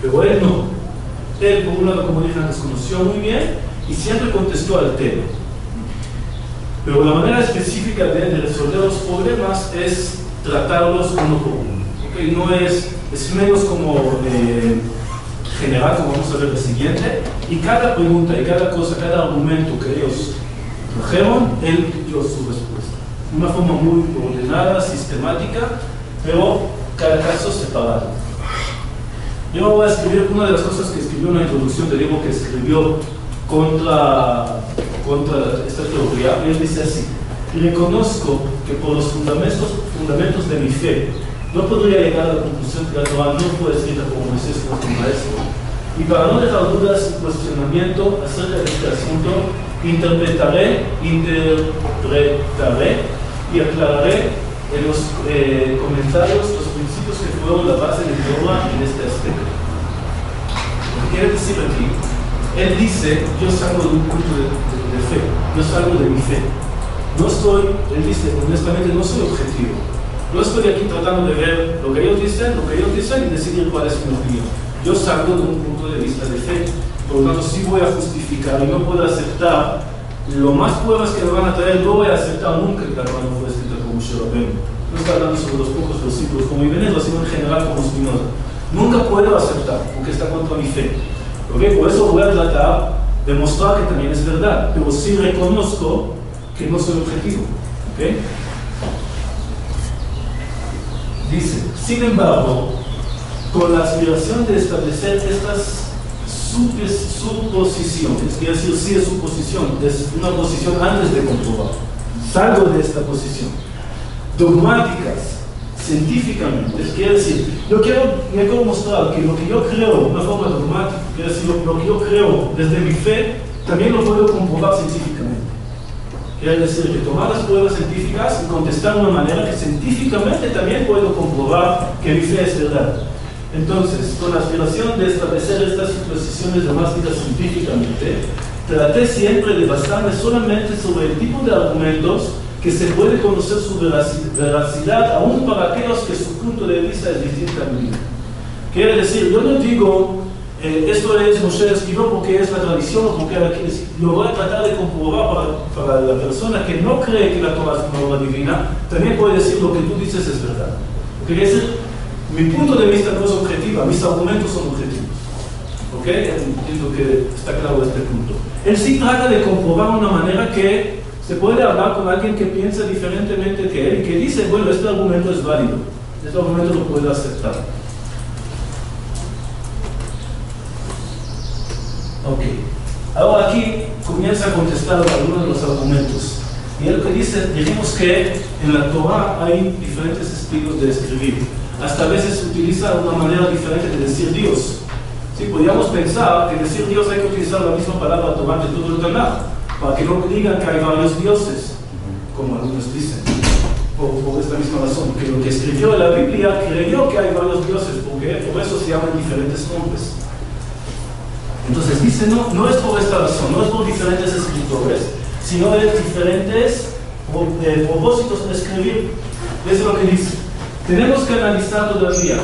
Pero él no. Él, por un lado, como dije antes, conoció muy bien y siempre contestó al tema. Pero la manera específica de resolver los problemas es tratarlos uno por uno, ¿okay? No es menos como general, como vamos a ver el siguiente, y cada pregunta y cada cosa, cada argumento que ellos trajeron, él dio su respuesta. De una forma muy ordenada, sistemática, pero cada caso separado. Yo voy a escribir una de las cosas que escribió en la introducción del libro que escribió contra esta teoría, y él dice así: reconozco que por los fundamentos de mi fe no podría llegar a la conclusión que la Torah no fue escrita por Moisés como su maestro, y para no dejar dudas y cuestionamiento acerca de este asunto, interpretaré y aclararé en los comentarios los principios que fueron la base de mi obra en este aspecto. Lo que quiere decir aquí, él dice, yo salgo de un punto de fe, yo salgo de mi fe. No estoy, él dice, honestamente no soy objetivo. No estoy aquí tratando de ver lo que ellos dicen y decidir cuál es mi opinión. Yo salgo de un punto de vista de fe, por lo tanto sí voy a justificar y no puedo aceptar lo más pruebas que me van a traer, no voy a aceptar nunca que la Torah no fue escrita como Shir HaShirim. No está hablando sobre los pocos versículos como Ibn Ezra, sino en general como Spinoza. Nunca puedo aceptar, porque está contra mi fe. ¿Okay? Por eso voy a tratar de mostrar que también es verdad, pero sí reconozco que no soy objetivo, ¿okay? Dice, sin embargo, con la aspiración de establecer estas suposiciones, quiere decir, sí es suposición, es una posición antes de comprobar, salgo de esta posición, dogmáticas, científicamente, quiere decir, yo quiero mostrar que lo que yo creo de una forma dogmática, quiere decir, lo que yo creo desde mi fe, también lo puedo comprobar científicamente. Quiere decir que tomar las pruebas científicas y contestar de una manera que científicamente también puedo comprobar que mi fe es verdad. Entonces, con la aspiración de establecer estas suposiciones demásticas científicamente, traté siempre de basarme solamente sobre el tipo de argumentos que se puede conocer su veracidad, aún para aquellos que su punto de vista es distinto al mío. Quiere decir, yo no digo, esto es Moshe escribió porque es la tradición o porque lo voy a tratar de comprobar para la persona que no cree que la Torah es una obra divina, también puede decir lo que tú dices es verdad. Quiere decir, mi punto de vista no es objetivo, mis argumentos son objetivos. ¿Ok? Entiendo que está claro este punto. Él sí trata de comprobar una manera que se puede hablar con alguien que piensa diferentemente que él, que dice, bueno, este argumento es válido, este argumento lo puedo aceptar. Ok. Ahora aquí comienza a contestar algunos de los argumentos. Y él que dice, dijimos que en la Torah hay diferentes estilos de escribir. Hasta a veces se utiliza una manera diferente de decir Dios. Sí, podríamos pensar que decir Dios hay que utilizar la misma palabra durante todo el Tanakh, para que no digan que hay varios dioses, como algunos dicen, por esta misma razón, que lo que escribió en la Biblia creyó que hay varios dioses, porque por eso se llaman diferentes nombres. Entonces dice, no, no es por esta razón, no es por diferentes escritores, sino de diferentes propósitos de escribir. Es lo que dice. Tenemos que analizar todavía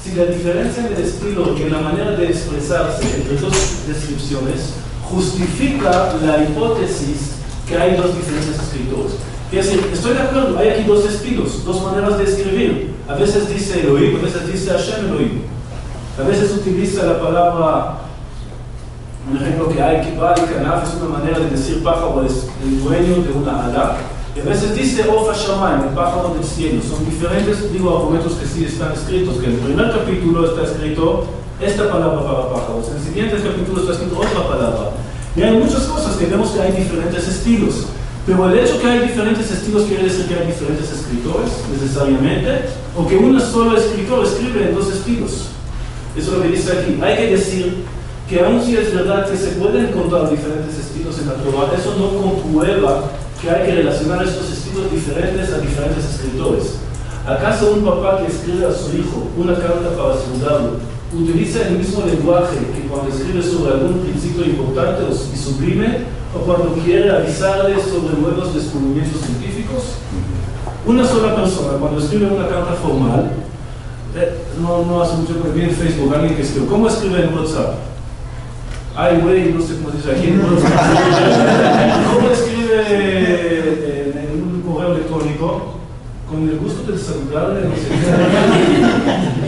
si la diferencia en el estilo y en la manera de expresarse entre dos descripciones justifica la hipótesis que hay dos diferentes escritores. Es decir, estoy de acuerdo, hay aquí dos estilos, dos maneras de escribir. A veces dice Elohim, a veces dice Hashem Elohim. A veces utiliza la palabra, un ejemplo que hay, Kibá y Kanaf, es una manera de decir pájaro, es el dueño de una ala. Y a veces dice Ofa Shaman, el pájaro del cielo. Son diferentes, digo, argumentos que sí están escritos, que en el primer capítulo está escrito esta palabra para pájaros, en el siguiente capítulo está escrito otra palabra. Y hay muchas cosas que vemos que hay diferentes estilos, pero el hecho que hay diferentes estilos quiere decir que hay diferentes escritores, necesariamente, o que un solo escritor escribe en dos estilos. Eso es lo que dice aquí. Hay que decir que aun si es verdad que se pueden encontrar diferentes estilos en la Torah, eso no comprueba que hay que relacionar estos estilos diferentes a diferentes escritores. ¿Acaso un papá que escribe a su hijo una carta para saludarlo utiliza el mismo lenguaje que cuando escribe sobre algún principio importante y sublime, o cuando quiere avisarle sobre nuevos descubrimientos científicos? Una sola persona, cuando escribe una carta formal, no hace mucho que vi en Facebook alguien que escribió, ¿cómo escribe en WhatsApp? Ay, güey, no sé cómo se dice aquí. ¿Cómo escribe en un correo electrónico? Con el gusto del saludarle, no sé.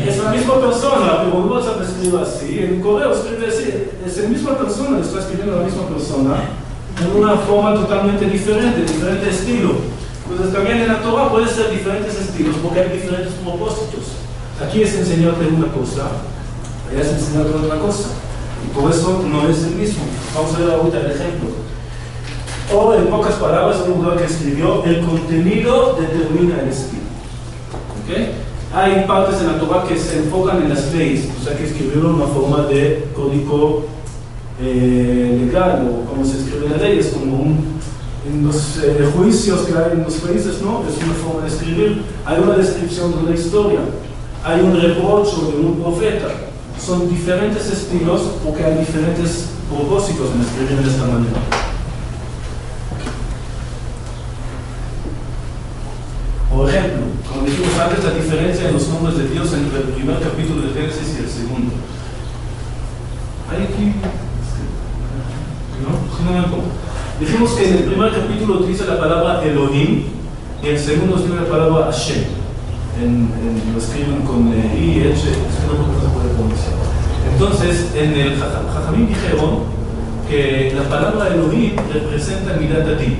Es la misma persona, pero en WhatsApp escribe así, en un correo escribe así. Es la misma persona, está escribiendo la misma persona, en una forma totalmente diferente, diferente estilo. Entonces también en la Torah puede ser diferentes estilos, porque hay diferentes propósitos. Aquí es enseñarte una cosa, allá es enseñarte otra cosa. Y por eso no es el mismo. Vamos a ver ahorita el ejemplo. O en pocas palabras, un lugar que escribió, el contenido determina el estilo. ¿Okay? Hay partes en la Torah que se enfocan en las leyes, o sea que escribieron una forma de código legal, o como se escriben las leyes, como en los juicios que hay en los países, ¿no? Es una forma de escribir. Hay una descripción de una historia, hay un reprocho de un profeta. Son diferentes estilos porque hay diferentes propósitos en escribir de esta manera. Por ejemplo, como dijimos antes, la diferencia en los nombres de Dios entre el primer capítulo de Génesis y el segundo. Hay aquí... ¿no? Dijimos que en el primer capítulo utiliza la palabra Elohim y en el segundo utiliza la palabra Hashem. Lo escriben con I, H, no se puede pronunciar. Entonces, en el Jajamim dijeron que la palabra Elohim representa Midat Adin.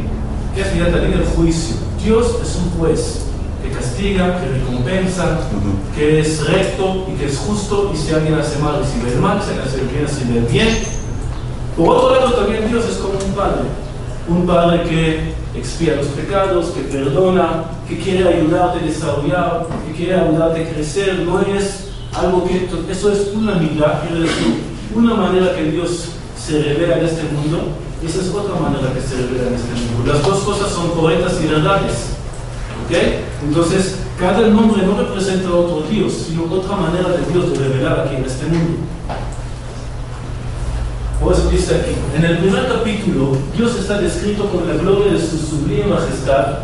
¿Qué es Midat Adin? El juicio. Dios es un juez que castiga, que recompensa, que es recto y que es justo, y si alguien hace mal recibe el mal, si alguien hace bien, Por otro lado también Dios es como un padre que expía los pecados, que perdona, que quiere ayudarte a desarrollar, que quiere ayudarte a crecer. No es algo que... eso es una mirada, quiere decir, una manera que Dios se revela en este mundo. Esa es otra manera que se revela en este mundo. Las dos cosas son correctas y verdades. ¿Okay? Entonces, Cada nombre no representa a otro Dios, sino otra manera de Dios de revelar aquí en este mundo. Por eso dice aquí, en el primer capítulo, Dios está descrito con la gloria de su sublime majestad,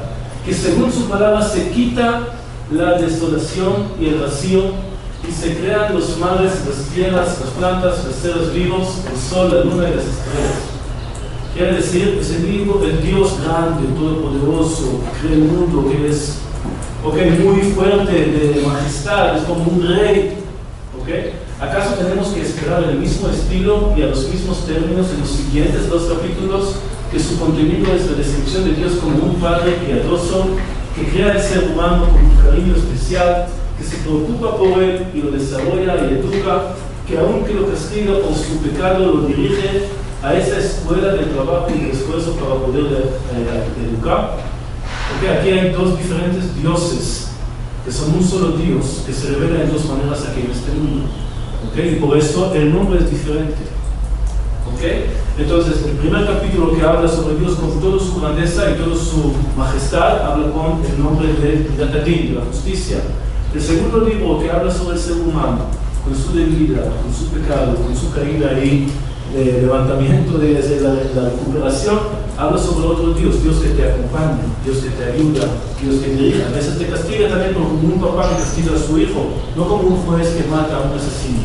que según su palabra se quita la desolación y el vacío, y se crean los mares, las tierras, las plantas, los seres vivos, el sol, la luna y las estrellas. Quiere decir, es el Dios grande, todopoderoso, que crea el mundo, que es muy fuerte de majestad, es como un rey. ¿Acaso tenemos que esperar el mismo estilo y a los mismos términos en los siguientes dos capítulos, que su contenido es la descripción de Dios como un Padre piadoso, que crea al ser humano con un cariño especial, que se preocupa por él y lo desarrolla y educa, que aunque lo castiga por su pecado, lo dirige a esa escuela de trabajo y de esfuerzo para poder educar? Porque aquí hay dos diferentes dioses, que son un solo Dios, que se revela en dos maneras aquí en este mundo. Y por eso el nombre es diferente. Entonces, el primer capítulo que habla sobre Dios con toda su grandeza y toda su majestad, habla con el nombre de David, de la justicia. El segundo libro, que habla sobre el ser humano, con su debilidad, con su pecado, con su caída y levantamiento, de la recuperación, habla sobre otro Dios, Dios que te acompaña, Dios que te ayuda, Dios que te dirige. A veces te castiga también como un papá que castiga a su hijo, no como un juez que mata a un asesino.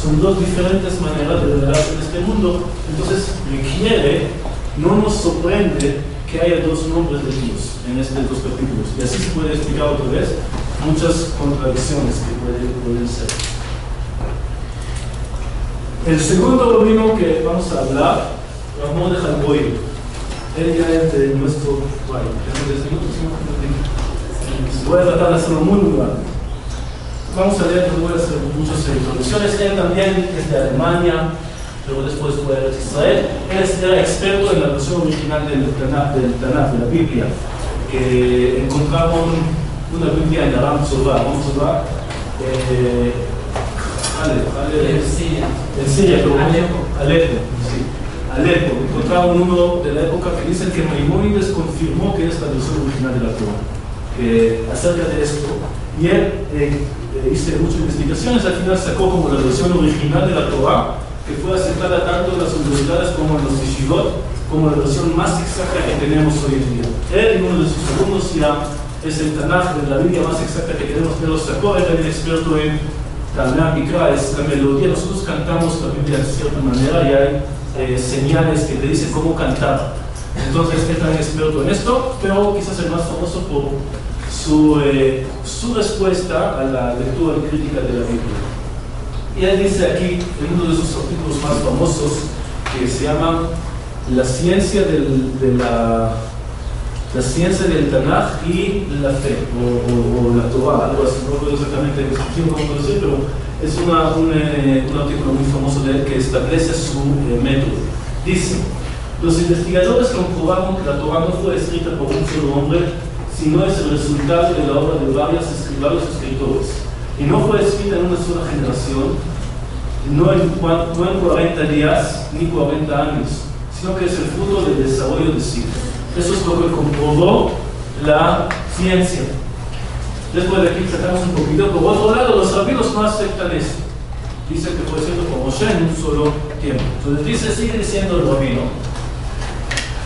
Son dos diferentes maneras de revelarse en este mundo. Entonces, no nos sorprende que haya dos nombres de Dios en estos dos capítulos. Y así se puede explicar otra vez muchas contradicciones que pueden ser. El segundo rabino que vamos a hablar, Ramón de Jalboy, él ya es de nuestro país. Voy a tratar de hacerlo muy lugar. Vamos a leer, voy a hacer muchas introducciones. Él también es de Alemania, pero después fue a Israel. Él era experto en la versión original del Tanakh, de la Biblia. Encontraron una Biblia en Aram Tzorba. Alepo, encontraba un número de la época que dice que Maimónides confirmó que es la versión original de la Torah, acerca de esto, y él hizo muchas investigaciones, al final sacó como la versión original de la Torah, que fue aceptada tanto en las universidades como en los yeshivot, como la versión más exacta que tenemos hoy en día. Él y uno de sus alumnos ya es el Tanakh de la Biblia más exacta que tenemos, que lo sacó, él era el experto en es la melodía, nosotros cantamos la Biblia de cierta manera y hay señales que te dicen cómo cantar. Entonces, él tan experto en esto, pero quizás el más famoso por su respuesta a la lectura crítica de la Biblia. Y él dice aquí, en uno de sus artículos más famosos, que se llama La ciencia del Tanakh y la fe, o la Torah, algo así, no recuerdo exactamente cómo decir, pero es un artículo muy famoso de él que establece su método. Dice, los investigadores comprobaron que la Torah no fue escrita por un solo hombre, sino es el resultado de la obra de varios escritores. Y no fue escrita en una sola generación, no en 40 días, ni 40 años, sino que es el fruto del desarrollo de siglos. Eso es lo que comprobó la ciencia. Después de aquí sacamos un poquito. Por otro lado, los rabinos no aceptan eso. Dicen que fue siendo como Moshe en un solo tiempo. Entonces sigue diciendo el rabino.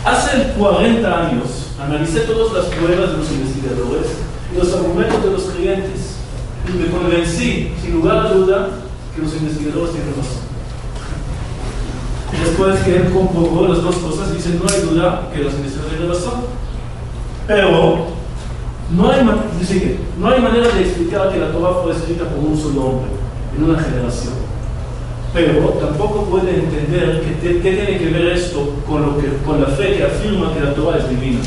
Hace 40 años analicé todas las pruebas de los investigadores y los argumentos de los creyentes. Y me convencí, sin lugar a duda, que los investigadores tienen razón. Después que él comprobó las dos cosas, dice, no hay duda que los investigadores tienen razón. Pero no hay manera de explicar que la Torah fue escrita por un solo hombre, en una generación. Pero tampoco puede entender qué tiene que ver esto con la fe que afirma que la Torah es divina.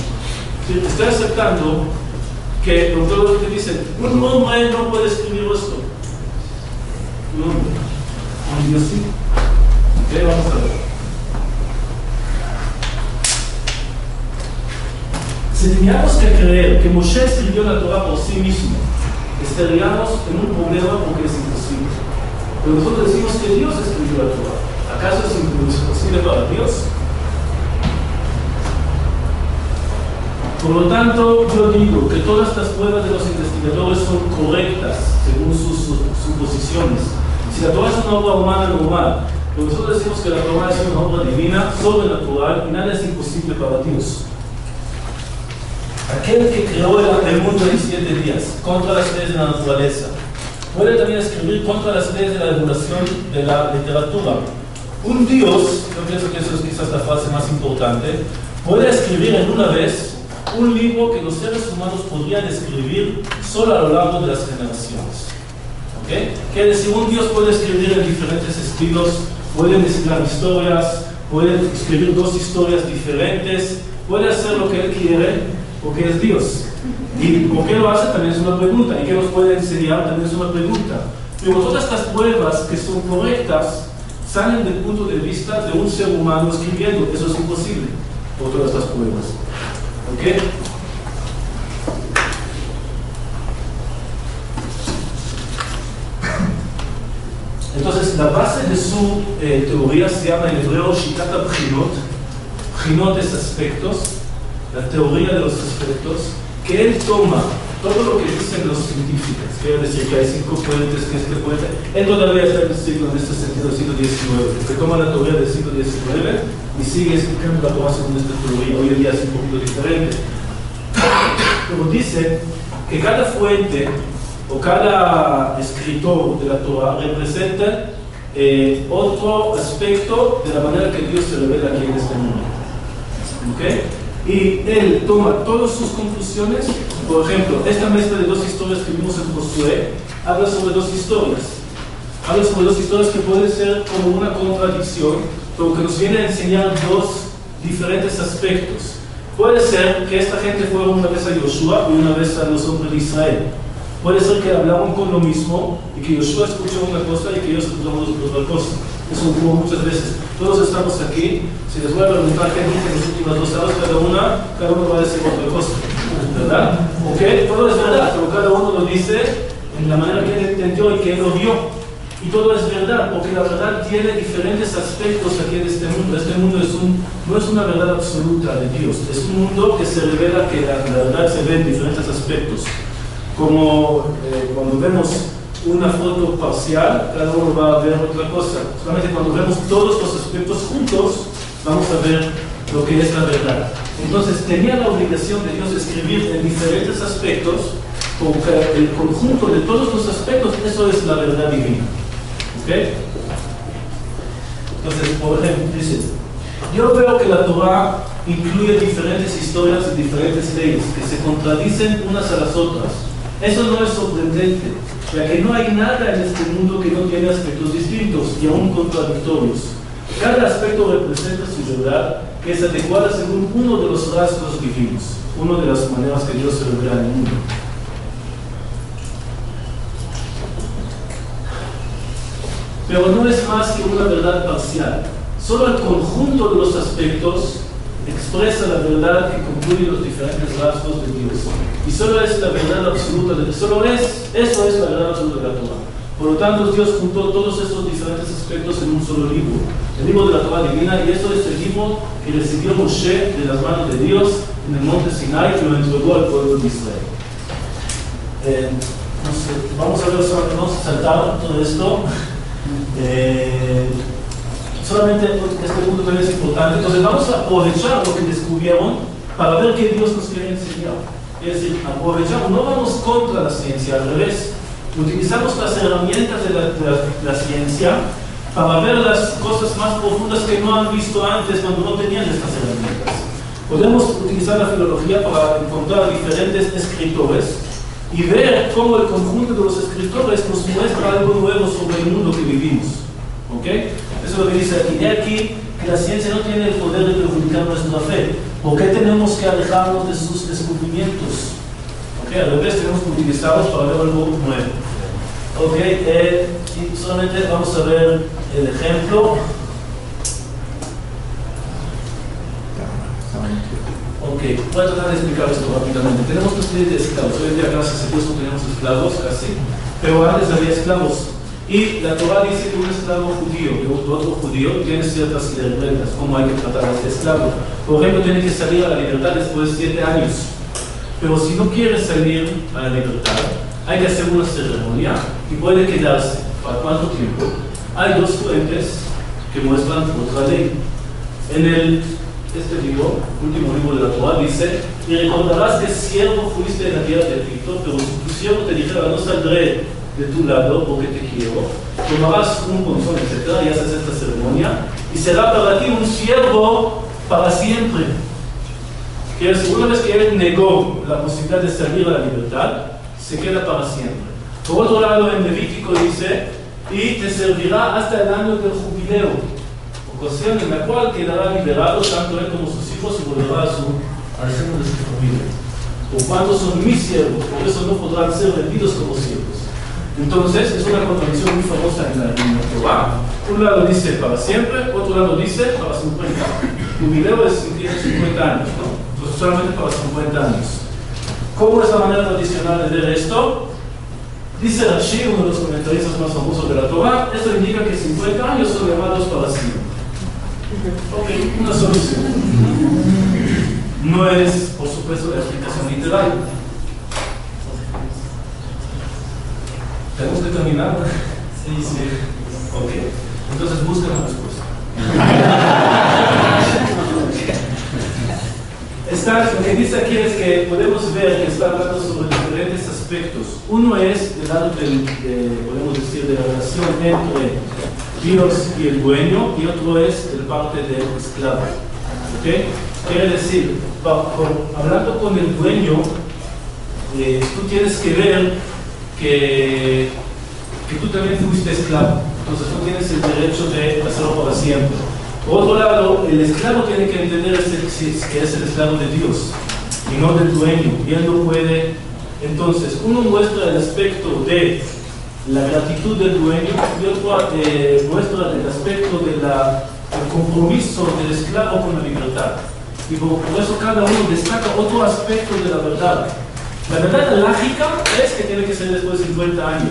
Si está aceptando que, con todo lo que dicen, un hombre no puede escribir esto. Un hombre, un Dios sí. Vamos a ver. Si teníamos que creer que Moshe escribió la Torah por sí mismo, estaríamos en un problema porque es imposible. Pero nosotros decimos que Dios escribió la Torah. ¿Acaso es imposible para Dios? Por lo tanto, yo digo que todas estas pruebas de los investigadores son correctas según sus suposiciones. Si la Torah es una obra humana normal, pero nosotros decimos que la Torah es una obra divina, sobrenatural, y nada es imposible para Dios. Aquel que creó el mundo en 7 días, contra las leyes de la naturaleza, puede también escribir contra las leyes de la regulación de la literatura. Un Dios, yo pienso que eso es quizás la frase más importante, puede escribir en una vez un libro que los seres humanos podrían escribir solo a lo largo de las generaciones. ¿Okay? Quiere decir, un Dios puede escribir en diferentes estilos, puede mezclar historias, puede escribir 2 historias diferentes, puede hacer lo que él quiere, porque es Dios. ¿Y por qué lo hace? También es una pregunta. ¿Y qué nos puede enseñar? También es una pregunta. Pero todas estas pruebas que son correctas salen del punto de vista de un ser humano escribiendo. Eso es imposible por todas estas pruebas. ¿Ok? Entonces, la base de su teoría se llama en hebreo Shikata Bchinot. Bchinot es aspectos, la teoría de los aspectos, que él toma todo lo que dicen los científicos. Quiere decir que hay 5 fuentes, que este puente. Él todavía está en el siglo, en este sentido, del siglo XIX. Se toma la teoría del siglo XIX y sigue explicando la Torah según esta teoría. Hoy en día es un poquito diferente. Pero dice que cada fuente o cada escritor de la Torah representa otro aspecto de la manera que Dios se revela aquí en este mundo. ¿Okay? Y él toma todas sus conclusiones. Por ejemplo, esta mezcla de 2 historias que vimos en Josué habla sobre 2 historias. Habla sobre 2 historias que pueden ser como una contradicción, pero que nos viene a enseñar 2 diferentes aspectos. Puede ser que esta gente fuera una vez a Yoshua y una vez a los hombres de Israel. Puede ser que hablaron con lo mismo y que Yoshua escuchó una cosa y que ellos escuchamos otra cosa. Eso ocurrió muchas veces. Todos estamos aquí. Si les voy a preguntar qué dicen las últimas 2 horas, cada uno va a decir otra cosa. ¿Verdad? ¿Ok? Todo es verdad, pero cada uno lo dice en la manera que él entendió y que él lo vio. Y todo es verdad, porque la verdad tiene diferentes aspectos aquí en este mundo. Este mundo es no es una verdad absoluta de Dios. Es un mundo que se revela que la verdad se ve en diferentes aspectos. Como cuando vemos una foto parcial, cada uno va a ver otra cosa. Solamente cuando vemos todos los aspectos juntos, vamos a ver lo que es la verdad. Entonces, tenía la obligación de Dios escribir en diferentes aspectos, porque el conjunto de todos los aspectos, eso es la verdad divina. ¿Okay? Entonces, por ejemplo, dice, yo veo que la Torah incluye diferentes historias y diferentes leyes, que se contradicen unas a las otras. Eso no es sorprendente, ya que no hay nada en este mundo que no tiene aspectos distintos y aún contradictorios. Cada aspecto representa su verdad, que es adecuada según uno de los rasgos divinos, una de las maneras que Dios se revela en el mundo. Pero no es más que una verdad parcial. Solo el conjunto de los aspectos expresa la verdad que concluye los diferentes rasgos de Dios. Y solo es la verdad absoluta de Dios. Eso es la verdad absoluta de la Torah. Por lo tanto, Dios juntó todos estos diferentes aspectos en un solo libro, el libro de la Torah divina, y eso es el libro que recibió Moshe de las manos de Dios en el monte Sinai, que lo entregó al pueblo de Israel. Entonces, vamos a ver, vamos a saltar todo esto. Solamente este punto también es importante. Entonces vamos a aprovechar lo que descubrieron para ver qué Dios nos quiere enseñar. Es decir, aprovechamos, no vamos contra la ciencia, al revés. Utilizamos las herramientas de la ciencia para ver las cosas más profundas que no han visto antes cuando no tenían estas herramientas. Podemos utilizar la filología para encontrar diferentes escritores y ver cómo el conjunto de los escritores nos muestra algo nuevo sobre el mundo que vivimos. ¿Okay? Eso es lo que dice aquí. De aquí que la ciencia no tiene el poder de perjudicar nuestra fe. ¿Por qué tenemos que alejarnos de sus descubrimientos? ¿Okay? Al revés, tenemos que utilizarlos para ver algo nuevo. Okay, y solamente vamos a ver el ejemplo. Okay, voy a tratar de explicar esto rápidamente. Tenemos una serie de esclavos. Hoy en día, gracias a Dios, no tenemos esclavos casi, pero antes había esclavos. Y la Torah dice que un esclavo judío, que otro judío, tiene ciertas reglas, cómo hay que tratar a este esclavo. Por ejemplo, tiene que salir a la libertad después de 7 años. Pero si no quiere salir a la libertad, hay que hacer una ceremonia y puede quedarse. ¿Para cuánto tiempo? Hay 2 fuentes que muestran otra ley. En este libro, último libro de la Torah, dice: y recordarás que siervo fuiste en la tierra de Egipto, pero si tu siervo te dijera, no saldré de tu lado porque te quiero, tomarás un consuelo, etc., y haces esta ceremonia, y será para ti un siervo para siempre. Que una vez que él negó la posibilidad de salir a la libertad, se queda para siempre. Por otro lado, en Levítico dice: y te servirá hasta el año del jubileo, ocasión en la cual quedará liberado tanto él como sus hijos y volverá a al seno de su familia. Por cuanto son mis siervos, por eso no podrán ser vendidos como siervos. Entonces, es una contradicción muy famosa en la Torah. Un lado dice para siempre, otro lado dice para 50. Jubileo es 50 años, ¿no? Pues solamente para 50 años. ¿Cómo es la manera tradicional de ver esto? Dice Rashi, uno de los comentaristas más famosos de la Torah, esto indica que 50 años son llamados para siempre. Ok, una solución. No es, por supuesto, la explicación literal. ¿Tenemos que terminar? Sí, sí. Ok. Entonces busca la respuesta. Lo que dice aquí es que podemos ver que está hablando sobre diferentes aspectos. Uno es el lado podemos decir, de la relación entre Dios y el dueño, y otro es el parte del esclavo. ¿Okay? Quiere decir, hablando con el dueño, tú tienes que ver que tú también fuiste esclavo, entonces tú tienes el derecho de hacerlo para siempre. Por otro lado, el esclavo tiene que entender que es el esclavo de Dios y no del dueño, y él no puede. Entonces, uno muestra el aspecto de la gratitud del dueño y otro muestra el aspecto del compromiso del esclavo con la libertad. Y por eso cada uno destaca otro aspecto de la verdad. La verdad lógica es que tiene que ser después de 50 años,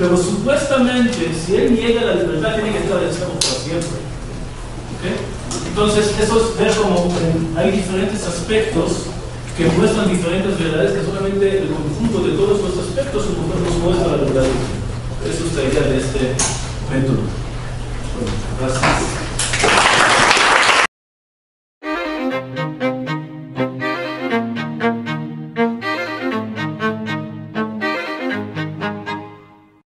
pero supuestamente si él niega la libertad tiene que estar esclavo para siempre. ¿Okay? Entonces eso es ver como hay diferentes aspectos que muestran diferentes verdades, que solamente el conjunto de todos los aspectos nos muestra la verdad. Esa es la idea de este método. Bueno, gracias.